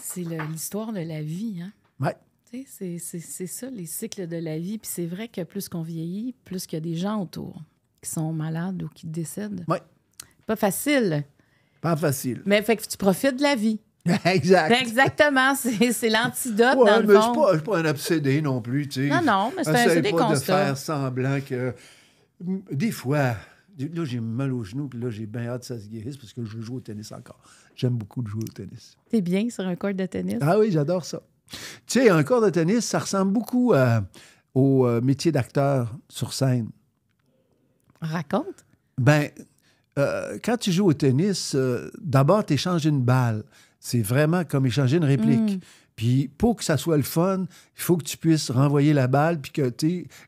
c'est le, l'histoire de la vie, hein? Oui. Tu sais, c'est, c'est, c'est ça, les cycles de la vie. Puis c'est vrai que plus qu'on vieillit, plus qu'il y a des gens autour qui sont malades ou qui décèdent. Oui. Pas facile. Pas facile. Mais fait que tu profites de la vie. Exact. Ben exactement, c'est, c'est l'antidote ouais, dans le fond. Je ne suis pas un obsédé non plus. T'sais. Non, non, mais c'est, un, c'est des constats. J'essaie pas de faire semblant que... Des fois, là, j'ai mal aux genoux, puis là, j'ai bien hâte que ça se guérisse parce que je joue au tennis encore. J'aime beaucoup de jouer au tennis. T'es bien sur un court de tennis? Ah oui, j'adore ça. Tu sais, un court de tennis, ça ressemble beaucoup euh, au métier d'acteur sur scène. Raconte. Ben, euh, quand tu joues au tennis, euh, d'abord, tu échanges une balle. C'est vraiment comme échanger une réplique. Mm. Puis pour que ça soit le fun, il faut que tu puisses renvoyer la balle puis que,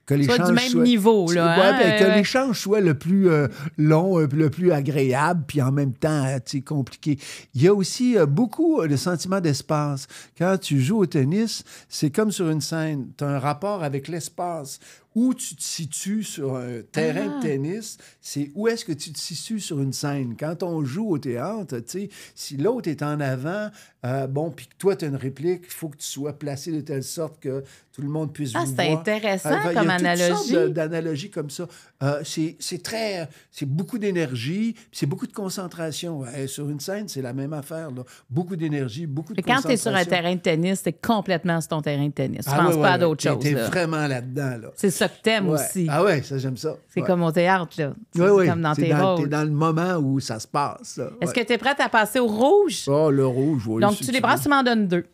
que l'échange soit... du même soit... niveau, là. Hein? Ouais, hein? Que l'échange soit le plus euh, long, le plus agréable, puis en même temps, compliqué. Il y a aussi euh, beaucoup le sentiment d'espace. Quand tu joues au tennis, c'est comme sur une scène. Tu as un rapport avec l'espace. Où tu te situes sur un terrain ah. de tennis, c'est où est-ce que tu te situes sur une scène. Quand on joue au théâtre, tu sais, si l'autre est en avant, euh, bon, puis que toi, tu as une réplique, il faut que tu sois placé de telle sorte que tout le monde puisse ah, vous voir. Ah, c'est intéressant euh, comme analogie. Il y a toutes sortes d'analogies comme ça. Euh, c'est, c'est très... C'est beaucoup d'énergie, c'est beaucoup de concentration. Euh, sur une scène, c'est la même affaire, là. Beaucoup d'énergie, beaucoup de Mais concentration. Mais quand tu es sur un terrain de tennis, c'est complètement sur ton terrain de tennis. Ah, tu ne penses ouais, pas ouais, à d'autres choses. Tu es vraiment là-dedans, là. C'est ça que t'aimes ouais. aussi. Ah oui, ça, j'aime ça. C'est ouais. comme au théâtre, là. Oui, oui. C'est comme dans c'est tes dans, rôles. T'es dans le moment où ça se passe. Là. Est-ce ouais. que t'es prête à passer au rouge? Ah, oh, le rouge, oui. Donc, si tu les prends, tu m'en donnes deux.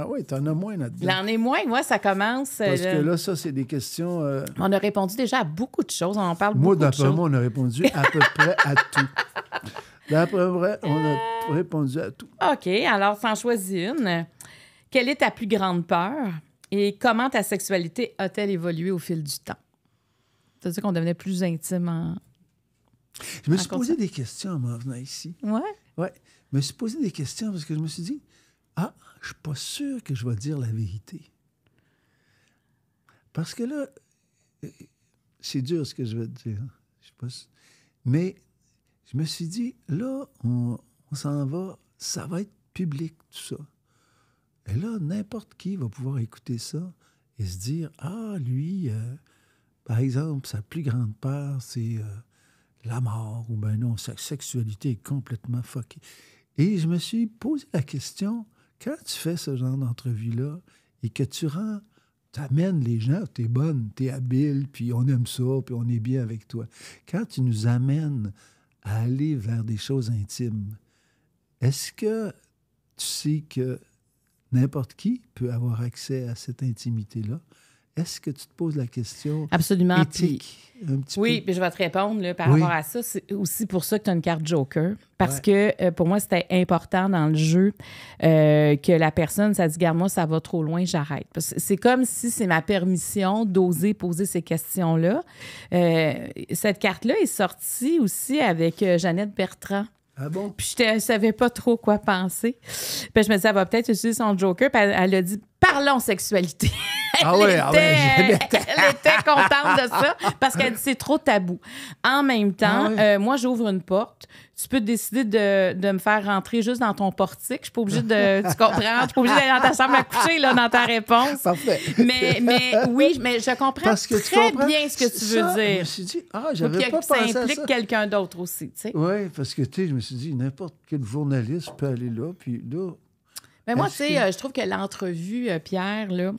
Ah oui, t'en as moins là-dedans. L'en est moins, moi, ouais, ça commence... Parce là... que là, ça, c'est des questions... Euh... On a répondu déjà à beaucoup de choses, on en parle moi, beaucoup de choses. Moi, d'après moi, on a répondu à peu près à tout. D'après moi, on a euh... répondu à tout. OK, alors, t'en choisis une. Quelle est ta plus grande peur? Et comment ta sexualité a-t-elle évolué au fil du temps? C'est-à-dire qu'on devenait plus intime en... Je me en suis conscience. Posé des questions en m'en venant ici. Oui? Oui. Je me suis posé des questions parce que je me suis dit, ah, je ne suis pas sûr que je vais dire la vérité. Parce que là, c'est dur ce que je vais te dire. Je sais pas si... Mais je me suis dit, là, on, on s'en va, ça va être public, tout ça. Et là, n'importe qui va pouvoir écouter ça et se dire, ah, lui, euh, par exemple, sa plus grande peur, c'est euh, la mort, ou bien non, sa sexualité est complètement fuckée. Et je me suis posé la question, quand tu fais ce genre d'entrevue-là et que tu rends, t'amènes les gens, t'es bonne, t'es habile, puis on aime ça, puis on est bien avec toi. Quand tu nous amènes à aller vers des choses intimes, est-ce que tu sais que n'importe qui peut avoir accès à cette intimité-là. est-ce que tu te poses la question Absolument. éthique? Puis, un petit oui, peu? Puis je vais te répondre là, par oui. rapport à ça. C'est aussi pour ça que tu as une carte Joker. Parce ouais. que euh, pour moi, c'était important dans le jeu euh, que la personne, ça dit, regarde, moi, ça va trop loin, j'arrête. C'est comme si c'est ma permission d'oser poser ces questions-là. Euh, cette carte-là est sortie aussi avec euh, Jeannette Bertrand. Ah bon? Puis je ne savais pas trop quoi penser. Puis je me disais, elle va peut-être utiliser son Joker. Puis elle, elle a dit, parlons sexualité. Elle, ah ouais, était, ah ouais, elle était contente de ça parce qu'elle dit c'est trop tabou. En même temps, ah ouais. euh, moi, j'ouvre une porte. Tu peux décider de, de me faire rentrer juste dans ton portique. Je suis pas obligée de... Tu comprends? Je suis pas obligée d'aller dans ta chambre à coucher là, dans ta réponse. Parfait. Mais, mais oui, mais je comprends parce que très comprends bien ce que tu veux ça, dire. Je me suis dit, ah, j'avais pas pensé à ça. Ça implique quelqu'un d'autre aussi, tu sais. Oui, parce que, tu sais, je me suis dit, n'importe quel journaliste peut aller là, puis là... Mais moi, tu sais, que... euh, je trouve que l'entrevue, euh, Pierre, là...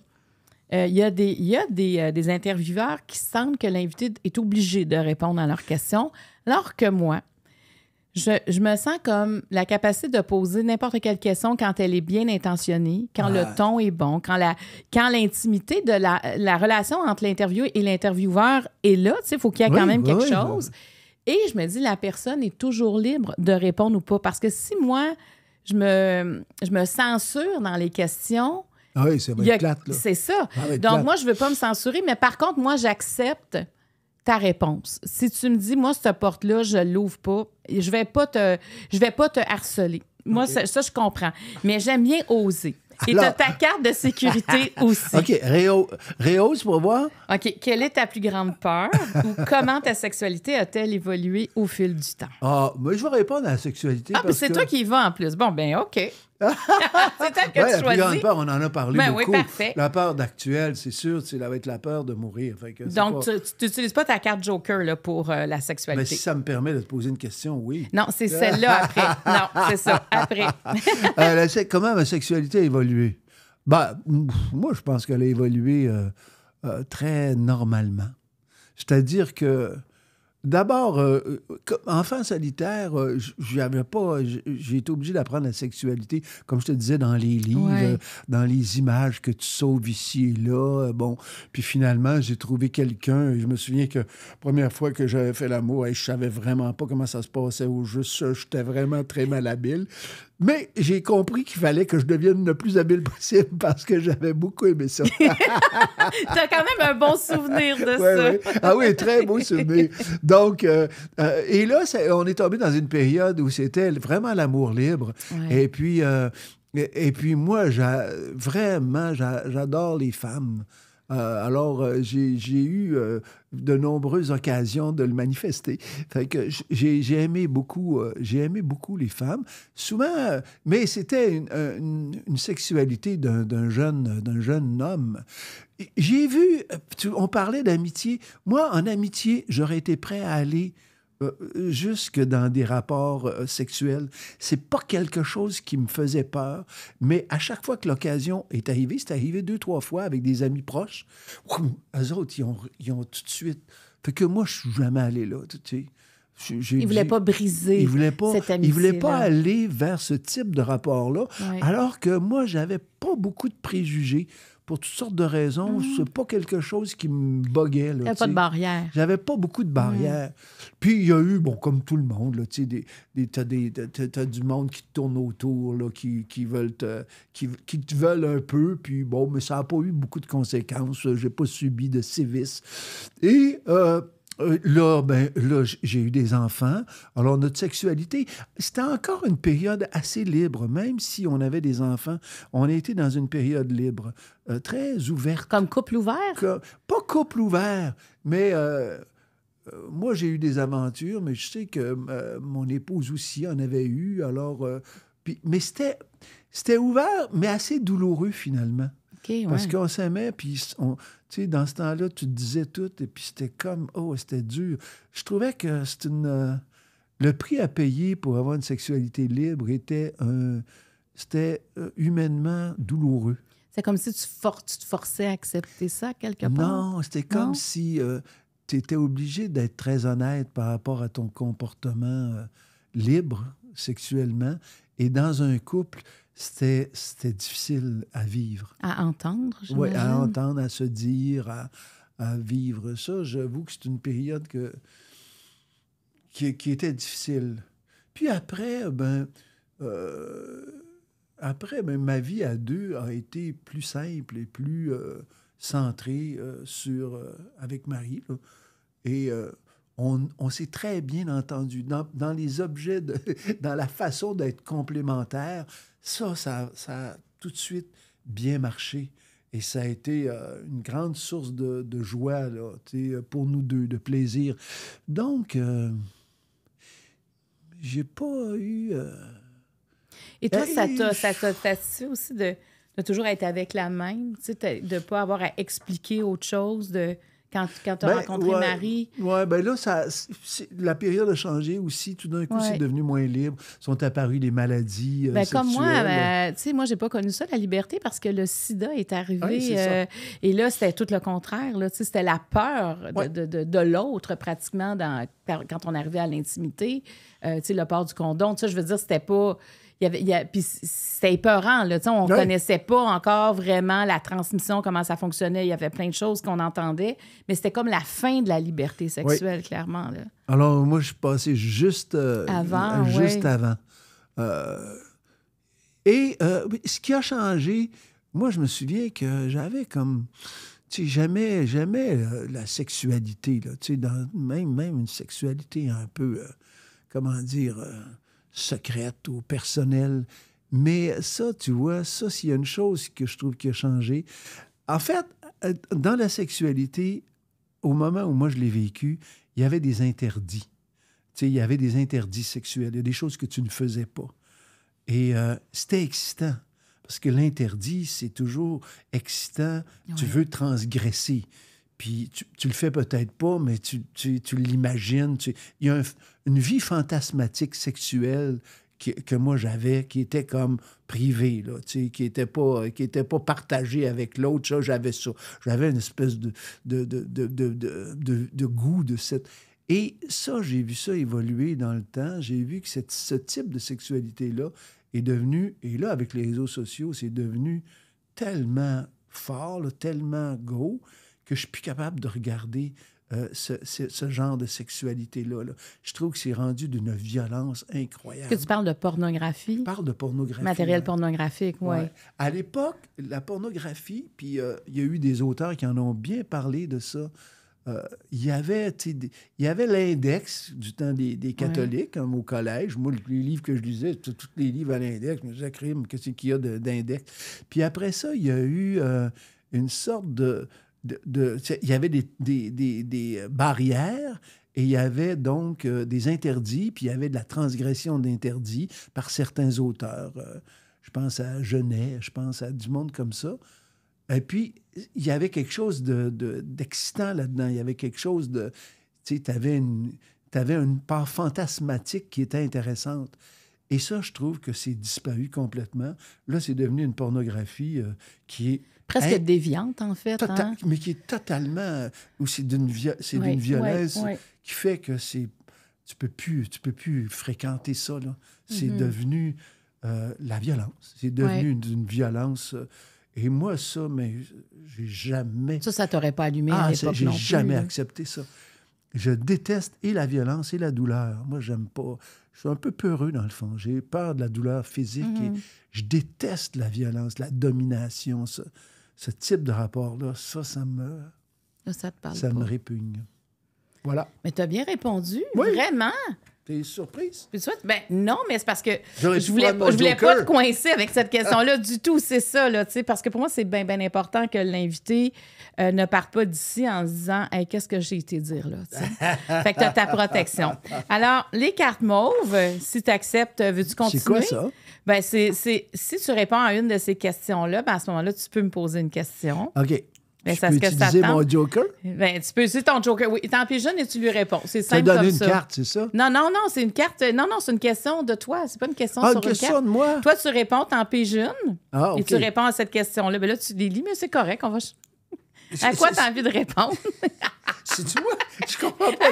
Il euh, y a, des, y a des, euh, des intervieweurs qui sentent que l'invité est obligé de répondre à leurs questions, alors que moi, je, je me sens comme la capacité de poser n'importe quelle question quand elle est bien intentionnée, quand ouais. le ton est bon, quand la, quand l'intimité de la, la relation entre l'interview et l'intervieweur est là. Tu sais, il faut qu'il y ait oui, quand même oui, quelque oui, chose. Oui. Et je me dis, la personne est toujours libre de répondre ou pas. Parce que si moi, je me, je me censure dans les questions... Ah oui, c'est bien plate, là. C'est ça. Ah oui, donc, plate. Moi, je ne veux pas me censurer, mais par contre, moi, j'accepte ta réponse. Si tu me dis, moi, cette porte-là, je ne l'ouvre pas, je ne vais pas te, je vais pas te harceler. Moi, okay. ça, ça, je comprends. Mais j'aime bien oser. Et tu as ta carte de sécurité aussi. OK, réhausse pour voir. OK, quelle est ta plus grande peur ou comment ta sexualité a-t-elle évolué au fil du temps? Ah, moi, je vais répondre à la sexualité. Ah, parce c'est que... toi qui y vas en plus. Bon, ben OK. C'est toi que ouais, tu la choisis. La plus grande peur, on en a parlé ben, beaucoup. Oui, parfait. La peur d'actuel, c'est sûr, ça va être la peur de mourir. Fait que donc, pas... tu n'utilises pas ta carte Joker là, pour euh, la sexualité. Mais si ça me permet de te poser une question, oui. Non, c'est celle-là après. Non, c'est ça, après. euh, la se... Comment ma sexualité a évolué? Ben, moi, je pense qu'elle a évolué euh, euh, très normalement. C'est-à-dire que d'abord, euh, enfant solitaire, euh, j'avais pas, j'ai été obligé d'apprendre la sexualité, comme je te disais, dans les livres, ouais. euh, dans les images que tu sauves ici et là. Euh, bon, puis finalement, j'ai trouvé quelqu'un. Je me souviens que la première fois que j'avais fait l'amour, hey, je savais vraiment pas comment ça se passait au juste. J'étais vraiment très malhabile. Mais j'ai compris qu'il fallait que je devienne le plus habile possible parce que j'avais beaucoup aimé ça. T'as quand même un bon souvenir de ouais, ça. Ouais. Ah oui, très beau souvenir. Donc, euh, euh, et là, ça, on est tombé dans une période où c'était vraiment l'amour libre. Ouais. Et puis, euh, et, et puis moi, j'a, vraiment, j'a, j'adore les femmes. Euh, alors, euh, j'ai, j'ai eu euh, de nombreuses occasions de le manifester. Fait que j'ai, j'ai aimé beaucoup, euh, j'ai aimé beaucoup les femmes. Souvent, euh, mais c'était une, une, une sexualité d'un, d'un jeune, d'un jeune homme. J'ai vu, tu, on parlait d'amitié. Moi, en amitié, j'aurais été prêt à aller euh, jusque dans des rapports euh, sexuels. C'est pas quelque chose qui me faisait peur, mais à chaque fois que l'occasion est arrivée, c'est arrivé deux, trois fois avec des amis proches, ouf, eux autres, ils ont, ils ont tout de suite... Fait que moi, je suis jamais allé là, tu sais. J'ai, il ne voulait pas briser il voulait pas, cette amitié. Il ne voulait pas aller vers ce type de rapport-là, ouais. alors que moi, je n'avais pas beaucoup de préjugés. Pour toutes sortes de raisons, mmh. c'est pas quelque chose qui me boguait. Il n'y avait pas de barrière. J'avais pas beaucoup de barrières. Mmh. Puis il y a eu, bon, comme tout le monde, là, tu sais, des, des, t'as, des, t'as, t'as du monde qui te tourne autour, là, qui, qui, veulent te, qui, qui te veulent un peu, puis bon, mais ça n'a pas eu beaucoup de conséquences. J'ai pas subi de sévices. Et... Euh, Là, ben, là, j'ai eu des enfants. Alors, notre sexualité, c'était encore une période assez libre. Même si on avait des enfants, on était dans une période libre, euh, très ouverte. Comme couple ouvert? Comme, pas couple ouvert, mais... Euh, moi, j'ai eu des aventures, mais je sais que euh, mon épouse aussi en avait eu. Alors, euh, puis, mais c'était, c'était ouvert, mais assez douloureux, finalement. Okay, ouais. Parce qu'on s'aimait, puis on... Tu sais, dans ce temps-là, tu te disais tout, et puis c'était comme, oh, c'était dur. Je trouvais que c'est une... Euh, le prix à payer pour avoir une sexualité libre était, euh, c'était euh, humainement douloureux. C'est comme si tu, for- tu te forçais à accepter ça, quelque part? Non, c'était comme non? si euh, tu étais obligé d'être très honnête par rapport à ton comportement euh, libre, sexuellement, et dans un couple... c'était, c'était difficile à vivre. À entendre, j'imagine. Oui, à entendre, à se dire, à, à vivre ça. J'avoue que c'est une période que, qui, qui était difficile. Puis après, ben, euh, après ben, ma vie à deux a été plus simple et plus euh, centrée euh, sur, euh, avec Marie. Là. Et... Euh, On, on s'est très bien entendu dans, dans les objets, de, dans la façon d'être complémentaire. Ça, ça, ça a tout de suite bien marché. Et ça a été euh, une grande source de, de joie là, pour nous deux, de plaisir. Donc, euh, j'ai pas eu... Euh... Et toi, hey, ça t'a, ça t'a satisfait aussi de, de toujours être avec la même, de ne pas avoir à expliquer autre chose, de... Quand, quand tu as ben, rencontré ouais, Marie. Oui, bien là, ça, la période a changé aussi. Tout d'un coup, ouais. c'est devenu moins libre. Sont apparues les maladies euh, ben, sexuelles. Comme moi, ben, tu sais, moi, j'ai pas connu ça, la liberté, parce que le sida est arrivé. Ouais, euh, et là, c'était tout le contraire. Là, c'était la peur de, ouais. de, de, de l'autre, pratiquement, dans, quand on arrivait à l'intimité. Euh, tu sais, le port du condom, tu sais, je veux dire, c'était pas... Il y avait, il y a, puis c'était épeurant, là, on ne oui. connaissait pas encore vraiment la transmission, comment ça fonctionnait. Il y avait plein de choses qu'on entendait, mais c'était comme la fin de la liberté sexuelle, oui. clairement. Là. Alors, moi, je suis passé juste euh, avant. Juste oui. avant. Euh, et euh, ce qui a changé, moi, je me souviens que j'avais comme... Tu sais, jamais, jamais euh, la sexualité, là, tu sais, dans, même, même une sexualité un peu, euh, comment dire... Euh, secrète ou personnelle. Mais ça, tu vois, ça, s'il y a une chose que je trouve qui a changé. En fait, dans la sexualité, au moment où moi je l'ai vécu, il y avait des interdits. Tu sais, il y avait des interdits sexuels. Il y a des choses que tu ne faisais pas. Et euh, c'était excitant. Parce que l'interdit, c'est toujours excitant. Ouais. Tu veux transgresser. Puis tu, tu le fais peut-être pas, mais tu, tu, tu l'imagines. Tu... Il y a un, une vie fantasmatique sexuelle qui, que moi j'avais, qui était comme privée, là, tu sais, qui n'était pas, qui était pas partagée avec l'autre. Ça, j'avais ça. J'avais une espèce de, de, de, de, de, de, de, de goût de cette... Et ça, j'ai vu ça évoluer dans le temps. J'ai vu que cette, ce type de sexualité-là est devenu... Et là, avec les réseaux sociaux, c'est devenu tellement fort, là, tellement gros... que je suis plus capable de regarder euh, ce, ce, ce genre de sexualité-là. Là. Je trouve que c'est rendu d'une violence incroyable. Que tu parles de pornographie. Je parle de pornographie. Matériel hein. pornographique, oui. Ouais. À l'époque, la pornographie, puis il euh, y a eu des auteurs qui en ont bien parlé de ça. Euh, il y avait, il y avait l'index du temps des, des catholiques, ouais. hein, au collège. Moi, les livres que je lisais, tous les livres à l'index, je me disais, crime, qu'est-ce qu'il y a de, d'index? Puis après ça, il y a eu euh, une sorte de... De, de, il y avait des, des, des, des barrières et il y avait donc euh, des interdits, puis il y avait de la transgression d'interdits par certains auteurs. Euh, je pense à Genet, je pense à du monde comme ça. Et puis, il y avait quelque chose de, de, d'excitant là-dedans. Il y avait quelque chose de... Tu sais, tu avais une, t'avais une part fantasmatique qui était intéressante. Et ça, je trouve que c'est disparu complètement. Là, c'est devenu une pornographie euh, qui est... Presque hey, déviante, en fait. Tota- hein? Mais qui est totalement... Ou c'est d'une, vi- c'est oui, d'une violence oui, oui. qui fait que c'est, tu peux plus, tu peux plus fréquenter ça. Là. C'est mm-hmm. devenu euh, la violence. C'est devenu oui. une violence... Euh, et moi, ça, mais j'ai jamais... Ça, ça t'aurait pas allumé ah, à l'époque ça, j'ai non plus. J'ai jamais là. accepté ça. Je déteste et la violence et la douleur. Moi, j'aime pas... Je suis un peu peureux, dans le fond. J'ai peur de la douleur physique. Mm-hmm. Et je déteste la violence, la domination, ça. Ce type de rapport-là, ça, ça me... Ça te parle Ça pas. me répugne. Voilà. Mais tu as bien répondu, oui. vraiment. T'es surprise? Ben, non, mais c'est parce que J'aurais je voulais, pas, je voulais pas te coincer avec cette question-là du tout. C'est ça, là, tu sais, parce que pour moi, c'est bien, bien important que l'invité euh, ne parte pas d'ici en se disant hey, « qu'est-ce que j'ai été dire, là? » Fait que tu as ta protection. Alors, les cartes mauves, si tu acceptes, veux-tu continuer? C'est quoi ça? Bien, c'est, c'est, si tu réponds à une de ces questions-là, ben à ce moment-là, tu peux me poser une question. OK. Ben, tu peux utiliser mon joker? Ben, tu peux utiliser ton joker, oui. T'en pigeonnes et tu lui réponds. C'est simple comme ça. Tu as donné une carte, c'est ça? Non, non, non, c'est une carte... Non, non, c'est une question de toi. C'est pas une question ah, sur une carte. Ah, une question de moi? Toi, tu réponds, t'en pigeonnes. Ah, OK. Et tu réponds à cette question-là. Ben là, tu les lis, mais c'est correct, on va... À quoi t'as envie de répondre? C'est-tu moi? Je comprends pas.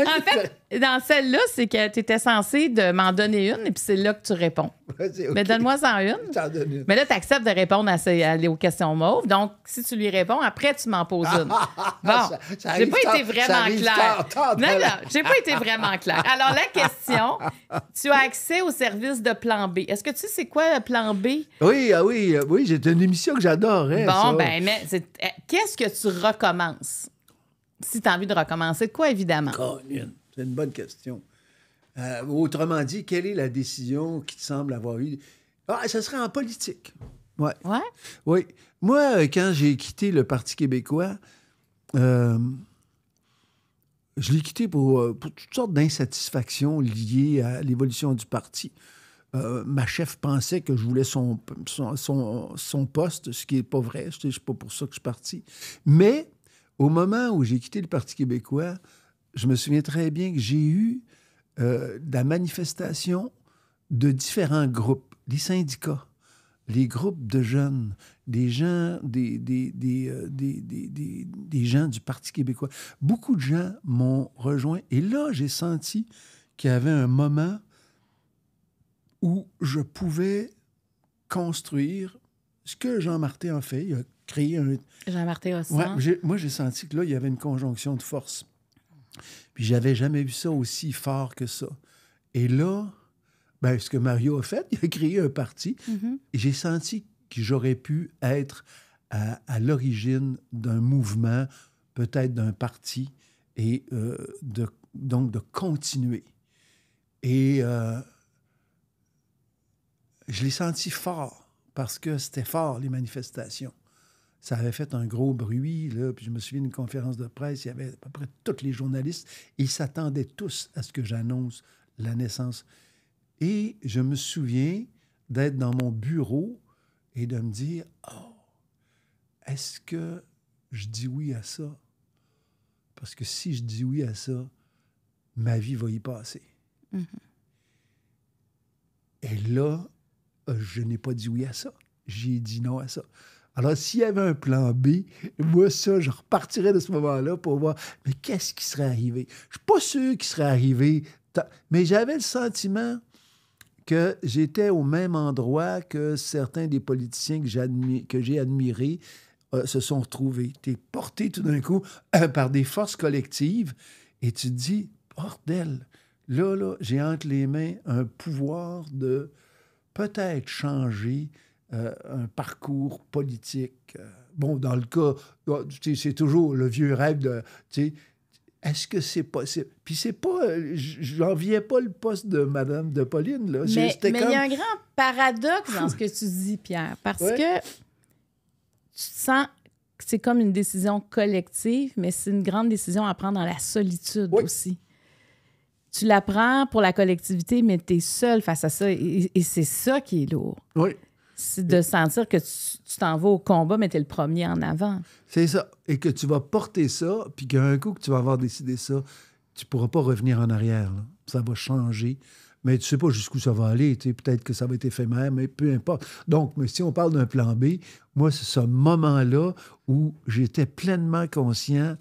En fait, dans celle-là, c'est que tu étais censé de m'en donner une et puis c'est là que tu réponds. Okay. Mais donne-moi en une. T'en donne une. Mais là, tu acceptes de répondre à ces, à, aux questions mauves. Donc, si tu lui réponds, après, tu m'en poses une. Bon, j'ai pas été vraiment claire. Non, non, j'ai pas été vraiment claire. Alors, la question, tu as accès au service de Plan B. Est-ce que tu sais c'est quoi Plan B? Oui, oui, oui, c'est une émission que j'adorais. Bon, ça. ben, mais c'est... qu'est-ce que tu recommences? Si tu as envie de recommencer, de quoi, évidemment? C'est une bonne question. Euh, autrement dit, quelle est la décision qui te semble avoir eu? Ah, ce serait en politique. Ouais. Ouais? Oui. Moi, quand j'ai quitté le Parti québécois, euh, je l'ai quitté pour, pour toutes sortes d'insatisfactions liées à l'évolution du parti. Euh, ma chef pensait que je voulais son, son, son, son poste, ce qui n'est pas vrai. Je ne sais pas pour ça que je suis parti. Mais... au moment où j'ai quitté le Parti québécois, je me souviens très bien que j'ai eu euh, de la manifestation de différents groupes, les syndicats, les groupes de jeunes, des gens, des, des, des, euh, des, des, des, des gens du Parti québécois. Beaucoup de gens m'ont rejoint. Et là, j'ai senti qu'il y avait un moment où je pouvais construire ce que Jean-Martin a fait. Il a créé un... Jean-Martin aussi. Ouais, j'ai, moi, j'ai senti que là, il y avait une conjonction de forces. Puis j'avais jamais vu ça aussi fort que ça. Et là, ben, ce que Mario a fait, il a créé un parti. Mm-hmm. Et j'ai senti que j'aurais pu être à, à l'origine d'un mouvement, peut-être d'un parti, et euh, de, donc de continuer. Et euh, je l'ai senti fort, parce que c'était fort, les manifestations. Ça avait fait un gros bruit, là. Puis je me souviens d'une conférence de presse, il y avait à peu près tous les journalistes, et ils s'attendaient tous à ce que j'annonce la naissance. Et je me souviens d'être dans mon bureau et de me dire, « Oh, est-ce que je dis oui à ça? Parce que si je dis oui à ça, ma vie va y passer. Mm-hmm. » Et là, je n'ai pas dit oui à ça. J'ai dit non à ça. Alors, s'il y avait un plan B, moi, ça, je repartirais de ce moment-là pour voir, mais qu'est-ce qui serait arrivé? Je ne suis pas sûr qu'il serait arrivé, mais j'avais le sentiment que j'étais au même endroit que certains des politiciens que, j'admi- que j'ai admirés euh, se sont retrouvés. Tu es porté tout d'un coup euh, par des forces collectives et tu te dis, bordel, là, là, j'ai entre les mains un pouvoir de peut-être changer... Euh, un parcours politique. Euh, bon, dans le cas, c'est toujours le vieux rêve de, tu sais, est-ce que c'est possible? Puis c'est pas, j'enviais pas le poste de Madame de Pauline, là. Mais il comme... y a un grand paradoxe dans ce que tu dis, Pierre, parce ouais. que tu sens que c'est comme une décision collective, mais c'est une grande décision à prendre dans la solitude ouais. aussi. Tu la prends pour la collectivité, mais tu es seul face à ça, et, et c'est ça qui est lourd. Oui. C'est de sentir que tu, tu t'en vas au combat, mais t'es le premier en avant. C'est ça. Et que tu vas porter ça, puis qu'un coup que tu vas avoir décidé ça, tu pourras pas revenir en arrière. Là. Ça va changer. Mais tu sais pas jusqu'où ça va aller. Tu sais, peut-être que ça va être éphémère, mais peu importe. Donc, mais si on parle d'un plan B, moi, c'est ce moment-là où j'étais pleinement conscient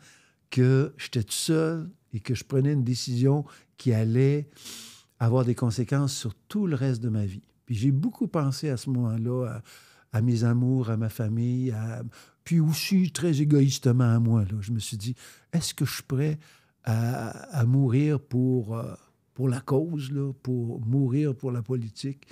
que j'étais tout seul et que je prenais une décision qui allait avoir des conséquences sur tout le reste de ma vie. Puis j'ai beaucoup pensé à ce moment-là, à, à mes amours, à ma famille, à... puis aussi très égoïstement à moi. Là. Je me suis dit, est-ce que je suis prêt à, à mourir pour, euh, pour la cause, là, pour mourir pour la politique?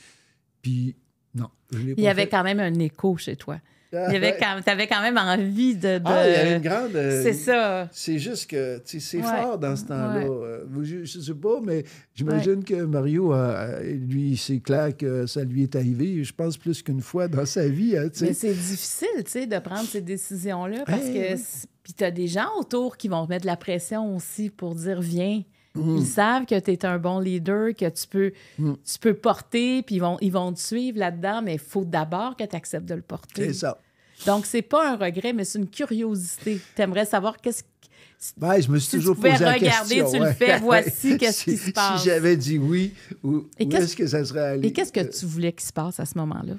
Puis non, je l'ai pas fait. Il y avait quand même un écho chez toi. Ah, il y avait quand... T'avais quand même envie de... de... Ah, il y avait une grande... C'est ça. C'est juste que, tu sais, c'est ouais. fort dans ce temps-là. Ouais. Je, je sais pas, mais j'imagine ouais. que Mario, a, lui, c'est clair que ça lui est arrivé, je pense, plus qu'une fois dans sa vie. Hein, mais c'est difficile, tu sais, de prendre ces décisions-là parce hey. que... Puis t'as des gens autour qui vont mettre de la pression aussi pour dire « Viens ». Mmh. Ils savent que tu es un bon leader, que tu peux, mmh. tu peux porter, puis ils vont, ils vont te suivre là-dedans, mais il faut d'abord que tu acceptes de le porter. C'est ça. Donc, c'est pas un regret, mais c'est une curiosité. Tu aimerais savoir qu'est-ce que... Ben, je me suis si toujours posé la question. Tu pouvais regarder, tu ouais. le fais, voici qu'est-ce si, qui se passe. Si j'avais dit oui, où, où est-ce que ça serait allé? Et qu'est-ce que tu voulais qu'il se passe à ce moment-là?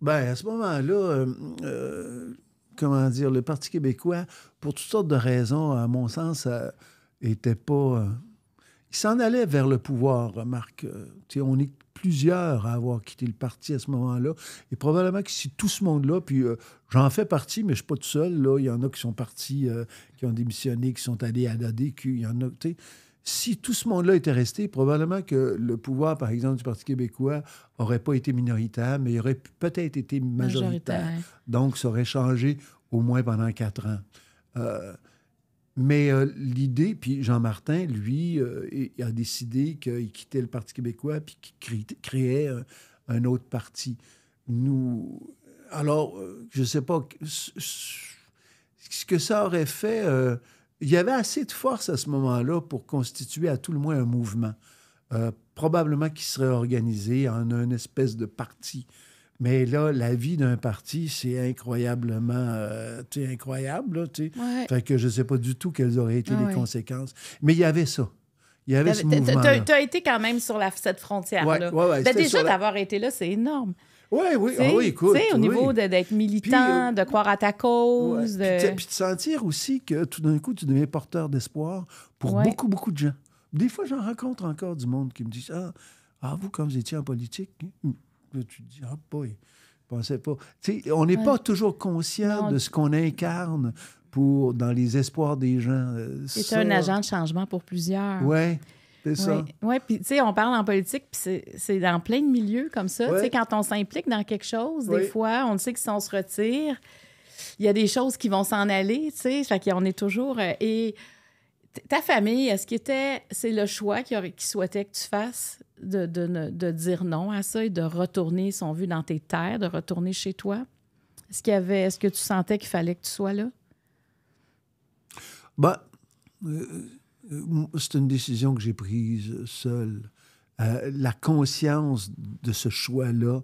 Ben, à ce moment-là... Euh, euh, comment dire, le Parti québécois, pour toutes sortes de raisons, à mon sens, était pas... Euh, il s'en allait vers le pouvoir, remarque. Euh, on est plusieurs à avoir quitté le parti à ce moment-là. Et probablement que si tout ce monde-là, puis euh, j'en fais partie, mais je ne suis pas tout seul, là, il y en a qui sont partis, euh, qui ont démissionné, qui sont allés à l'A D Q, il y en a... Si tout ce monde-là était resté, probablement que le pouvoir, par exemple, du Parti québécois n'aurait pas été minoritaire, mais il aurait peut-être été majoritaire. majoritaire. Donc, ça aurait changé au moins pendant quatre ans. Euh, mais euh, l'idée... Puis Jean-Martin, lui, euh, il a décidé qu'il quittait le Parti québécois puis qu'il créait un, un autre parti. Nous... Alors, euh, je ne sais pas... Ce que ça aurait fait... Euh, Il y avait assez de force à ce moment-là pour constituer à tout le moins un mouvement. Euh, probablement qu'il serait organisé en une espèce de parti. Mais là, la vie d'un parti, c'est incroyablement... Euh, t'sais, incroyable, là, t'sais. Ouais. Fait que je ne sais pas du tout quelles auraient été ah, les ouais. conséquences. Mais il y avait ça. Il y avait ce mouvement-là. Tu as été quand même sur la, cette frontière-là. Ouais, ouais, ouais, ben déjà, la... d'avoir été là, c'est énorme. Ouais, oui, ah oui, écoute. Tu sais, au niveau oui. d'être militant, puis, euh, de croire à ta cause. Ouais. De... Puis, puis de sentir aussi que tout d'un coup, tu deviens porteur d'espoir pour ouais. beaucoup, beaucoup de gens. Des fois, j'en rencontre encore du monde qui me dit ah, « Ah, vous, quand vous étiez en politique, hein? » Là, tu te dis « Ah, boy, je pensais pas. » Tu sais, on n'est ouais. pas toujours conscient non, de ce qu'on incarne pour, dans les espoirs des gens. C'est ça... un agent de changement pour plusieurs. Oui. Oui, ouais, puis tu sais, on parle en politique, puis c'est dans plein de milieux comme ça. Ouais. Tu sais, quand on s'implique dans quelque chose, ouais. des fois, on sait que si on se retire, il y a des choses qui vont s'en aller, tu sais. Fait qu'on est toujours... Euh, et ta famille, est-ce que c'est le choix qu'ils qui souhaitaient que tu fasses de, de, de dire non à ça et de retourner, si on veut, dans tes terres, de retourner chez toi? Est-ce qu'il y avait... Est-ce que tu sentais qu'il fallait que tu sois là? Ben... Euh... C'est une décision que j'ai prise seule. Euh, la conscience de ce choix-là,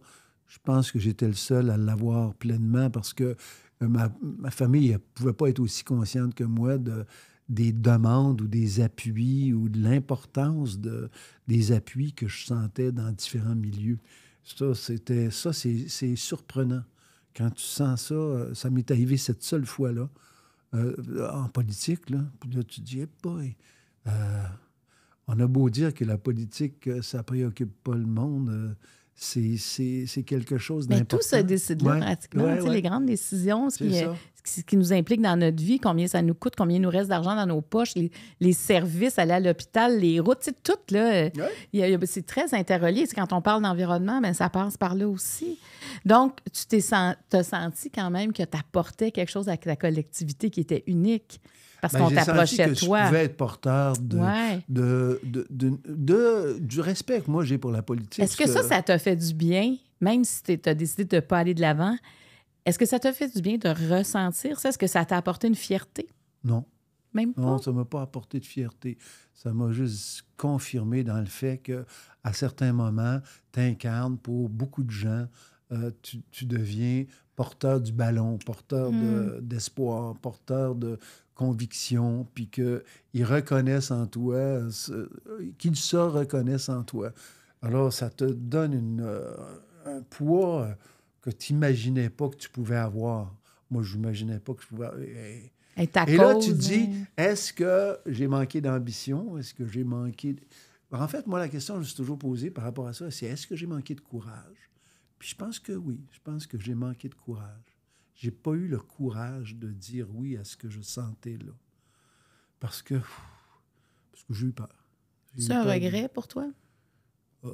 je pense que j'étais le seul à l'avoir pleinement parce que ma, ma famille ne pouvait pas être aussi consciente que moi de, des demandes ou des appuis ou de l'importance de, des appuis que je sentais dans différents milieux. Ça, c'était, ça, c'est, c'est surprenant. Quand tu sens ça, ça m'est arrivé cette seule fois-là. Euh, en politique, là, là tu te dis hey boy, euh, on a beau dire que la politique, ça ne préoccupe pas le monde, euh, c'est quelque chose d'important. Mais tout se décide là, ouais, pratiquement. Ouais, ouais. Les grandes décisions, ce qui, ce qui nous implique dans notre vie, combien ça nous coûte, combien il nous reste d'argent dans nos poches, les, les services, aller à l'hôpital, les routes, tout, là, ouais. c'est très interrelié. Quand on parle d'environnement, ben, ça passe par là aussi. Donc, tu t'es sen, t'as senti quand même que tu apportais quelque chose à la collectivité qui était unique. Parce ben, qu'on t'approchait de toi. Je pouvais être porteur de, ouais. de, de, de, de, du respect que moi j'ai pour la politique. Est-ce que ça, ça t'a fait du bien, même si tu as décidé de ne pas aller de l'avant? Est-ce que ça t'a fait du bien de ressentir ça? Est-ce que ça t'a apporté une fierté? Non. Même pas? Non, ça ne m'a pas apporté de fierté. Ça m'a juste confirmé dans le fait qu'à certains moments, tu incarnes pour beaucoup de gens, euh, tu, tu deviens porteur du ballon, porteur hmm. d'espoir, de, porteur de... conviction, puis qu'ils reconnaissent en toi, qu'ils se reconnaissent en toi. Alors, ça te donne une, euh, un poids que tu n'imaginais pas que tu pouvais avoir. Moi, je n'imaginais pas que je pouvais... Et, et, ta et cause, là, tu te dis, hein? Est-ce que j'ai manqué d'ambition? Est-ce que j'ai manqué... De... En fait, moi, la question que je me suis toujours posée par rapport à ça, c'est est-ce que j'ai manqué de courage? Puis je pense que oui, je pense que j'ai manqué de courage. J'ai pas eu le courage de dire oui à ce que je sentais là. Parce que, parce que j'ai eu peur. C'est un regret pour toi? Euh...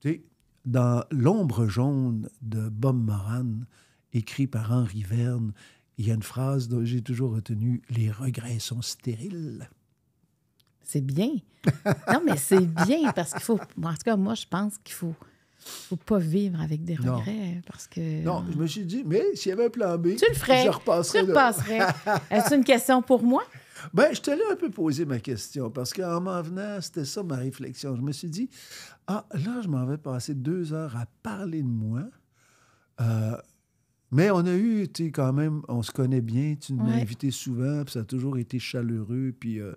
Tu sais, dans L'ombre jaune de Bob Moran, écrit par Henri Verne, il y a une phrase dont j'ai toujours retenu « Les regrets sont stériles ». C'est bien. Non, mais c'est bien parce qu'il faut... En tout cas, moi, je pense qu'il faut... Il ne faut pas vivre avec des regrets non. parce que... Non, je me suis dit, mais s'il y avait un plan B, tu le ferais, je repasserais. Tu le passerais. Est-ce une question pour moi? Bien, je te l'ai un peu posé ma question parce qu'en m'en venant, c'était ça ma réflexion. Je me suis dit, ah, là, je m'en vais passer deux heures à parler de moi. Euh, mais on a eu, tu sais, quand même, on se connaît bien. Tu m'as ouais. invité souvent, puis ça a toujours été chaleureux, puis... Euh,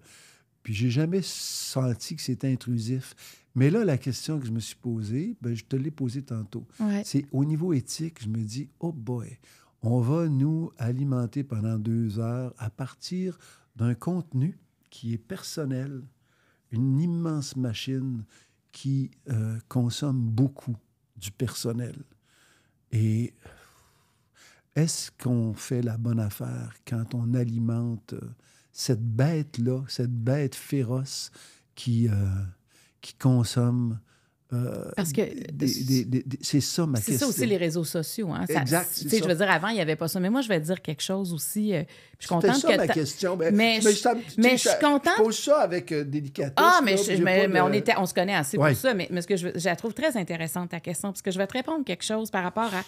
Puis j'ai jamais senti que c'était intrusif. Mais là, la question que je me suis posée, bien, je te l'ai posée tantôt. Ouais. C'est au niveau éthique, je me dis, oh boy, on va nous alimenter pendant deux heures à partir d'un contenu qui est personnel, une immense machine qui euh, consomme beaucoup du personnel. Et est-ce qu'on fait la bonne affaire quand on alimente cette bête-là, cette bête féroce qui, euh, qui consomme... Euh, Parce que... C'est ça, ma question. C'est ça aussi, les réseaux sociaux. Hein? Ça, exact. Ça. Je veux dire, avant, il n'y avait pas ça. Mais moi, je vais te dire quelque chose aussi. Euh, je suis contente ça, que ma question. Mais, mais, je, je, mais je suis contente... Je pose ça avec euh, délicatesse. Ah, mais, là, je, mais, mais de... on, était, on se connaît assez ouais. pour ça. Mais, mais ce que je, je la trouve très intéressante, ta question, parce que je vais te répondre quelque chose par rapport à...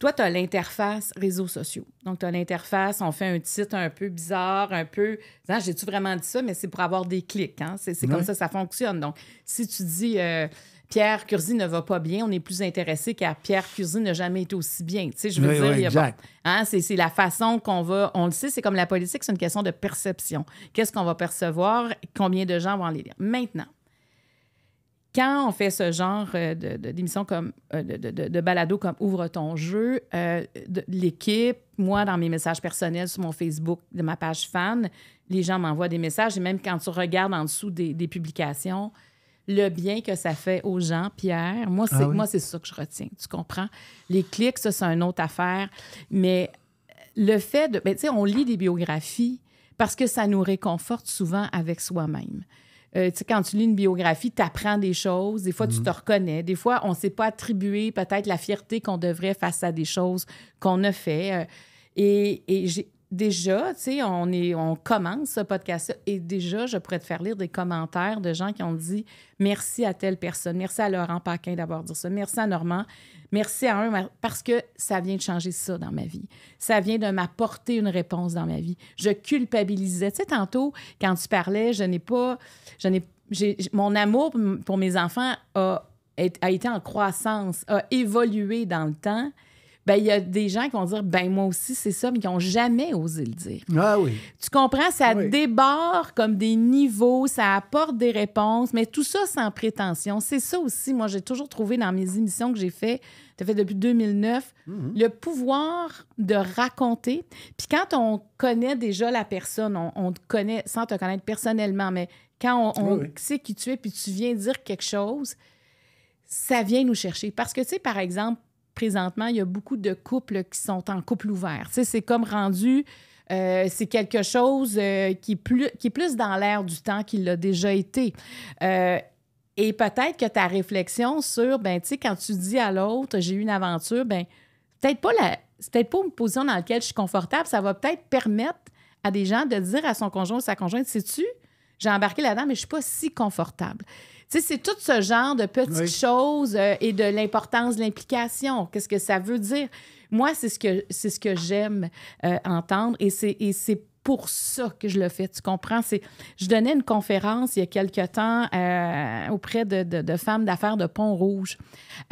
Toi, tu as l'interface réseaux sociaux. Donc, tu as l'interface, on fait un titre un peu bizarre, un peu... Non, j'ai-tu vraiment dit ça? Mais c'est pour avoir des clics. Hein? C'est oui. comme ça ça fonctionne. Donc, si tu dis euh, « Pierre Curzi ne va pas bien », on est plus intéressé qu'à « Pierre Curzi n'a jamais été aussi bien ». Tu sais, je veux oui, dire... Oui, exact. Bon, hein, c'est, c'est la façon qu'on va... On le sait, c'est comme la politique, c'est une question de perception. Qu'est-ce qu'on va percevoir? Combien de gens vont aller lire? Maintenant, quand on fait ce genre de, de, d'émission comme de, de, de balado comme Ouvre ton jeu, euh, de, l'équipe, moi, dans mes messages personnels sur mon Facebook, de ma page fan, les gens m'envoient des messages. Et même quand tu regardes en dessous des, des publications, le bien que ça fait aux gens, Pierre, moi, c'est, ah oui? moi, c'est ça que je retiens. Tu comprends? Les clics, ça, c'est une autre affaire. Mais le fait de... Ben, tu sais, on lit des biographies parce que ça nous réconforte souvent avec soi-même. Euh, tu sais, quand tu lis une biographie, tu apprends des choses. Des fois, mmh. tu te reconnais. Des fois, on ne s'est pas attribué peut-être la fierté qu'on devrait face à des choses qu'on a fait. Euh, et et j'ai, déjà, tu sais, on, est, on commence ce podcast-là et déjà, je pourrais te faire lire des commentaires de gens qui ont dit merci à telle personne, merci à Laurent Paquin d'avoir dit ça, merci à Normand, merci à un, parce que ça vient de changer ça dans ma vie. Ça vient de m'apporter une réponse dans ma vie. Je culpabilisais. Tu sais, tantôt, quand tu parlais, je n'ai pas... Je n'ai, j'ai, mon amour pour mes enfants a, a été en croissance, a évolué dans le temps. Bien, il y a des gens qui vont dire « ben moi aussi, c'est ça », mais qui n'ont jamais osé le dire. Ah oui. Tu comprends? Ça oui. déborde comme des niveaux, ça apporte des réponses, mais tout ça sans prétention. C'est ça aussi, moi, j'ai toujours trouvé dans mes émissions que j'ai faites, j'ai fait depuis deux mille neuf, mm-hmm. le pouvoir de raconter. Puis quand on connaît déjà la personne, on, on te connaît sans te connaître personnellement, mais quand on, on oui, oui. sait qui tu es puis tu viens dire quelque chose, ça vient nous chercher. Parce que, tu sais, par exemple, présentement, il y a beaucoup de couples qui sont en couple ouvert. Tu sais, c'est comme rendu, euh, c'est quelque chose euh, qui, est plus, qui est plus dans l'air du temps qu'il l'a déjà été. Euh, et peut-être que ta réflexion sur, ben, tu sais, quand tu dis à l'autre, j'ai eu une aventure, ben, peut-être pas la, c'est peut-être pas une position dans laquelle je suis confortable. Ça va peut-être permettre à des gens de dire à son conjoint ou sa conjointe, sais-tu, j'ai embarqué là-dedans, mais je suis pas si confortable. Tu sais, c'est tout ce genre de petites oui. choses euh, et de l'importance de l'implication. Qu'est-ce que ça veut dire? Moi, c'est ce que, c'est ce que j'aime euh, entendre et c'est, et c'est pour ça que je le fais. Tu comprends? C'est, je donnais une conférence il y a quelque temps euh, auprès de, de, de femmes d'affaires de Pont-Rouge.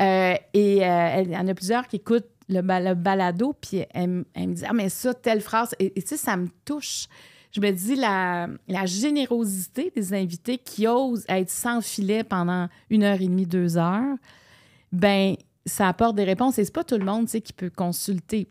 Euh, et euh, il y en a plusieurs qui écoutent le, le balado, puis elle, elle me dit « Ah, mais ça, telle phrase... » Et tu sais, ça me touche. Je me dis, la, la générosité des invités qui osent être sans filet pendant une heure et demie, deux heures, bien, ça apporte des réponses. Et c'est pas tout le monde, tu sais, qui peut consulter,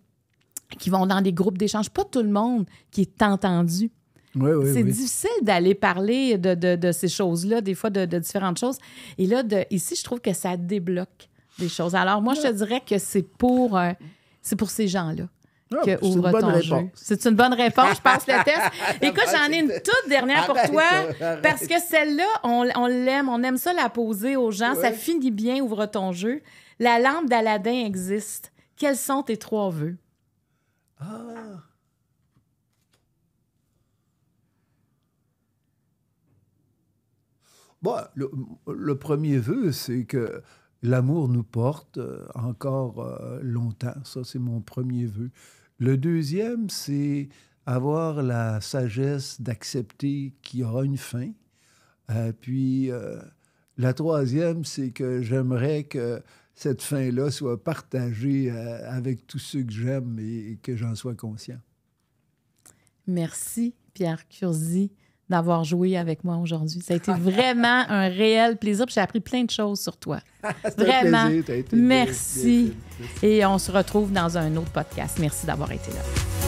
qui vont dans des groupes d'échange. Pas tout le monde qui est entendu. Oui, oui, c'est oui. difficile d'aller parler de, de, de ces choses-là, des fois de, de différentes choses. Et là, de, ici, je trouve que ça débloque des choses. Alors, moi, ouais. je te dirais que c'est pour, euh, c'est pour ces gens-là. Ah, que ouvre ton jeu. C'est une bonne réponse. Je passe le test. Écoute, j'en ai une toute dernière pour toi parce que celle-là, on, on l'aime. On aime ça la poser aux gens. Oui. Ça finit bien, ouvre ton jeu. La lampe d'Aladin existe. Quels sont tes trois vœux? Ah. Bon, le, le premier vœu, c'est que l'amour nous porte encore euh, longtemps. Ça, c'est mon premier vœu. Le deuxième, c'est avoir la sagesse d'accepter qu'il y aura une fin. Euh, puis euh, la troisième, c'est que j'aimerais que cette fin-là soit partagée euh, avec tous ceux que j'aime et, et que j'en sois conscient. Merci, Pierre Curzi, d'avoir joué avec moi aujourd'hui. Ça a été vraiment un réel plaisir. J'ai appris plein de choses sur toi. Vraiment. Merci. Bien, bien, bien, bien. Et on se retrouve dans un autre podcast. Merci d'avoir été là.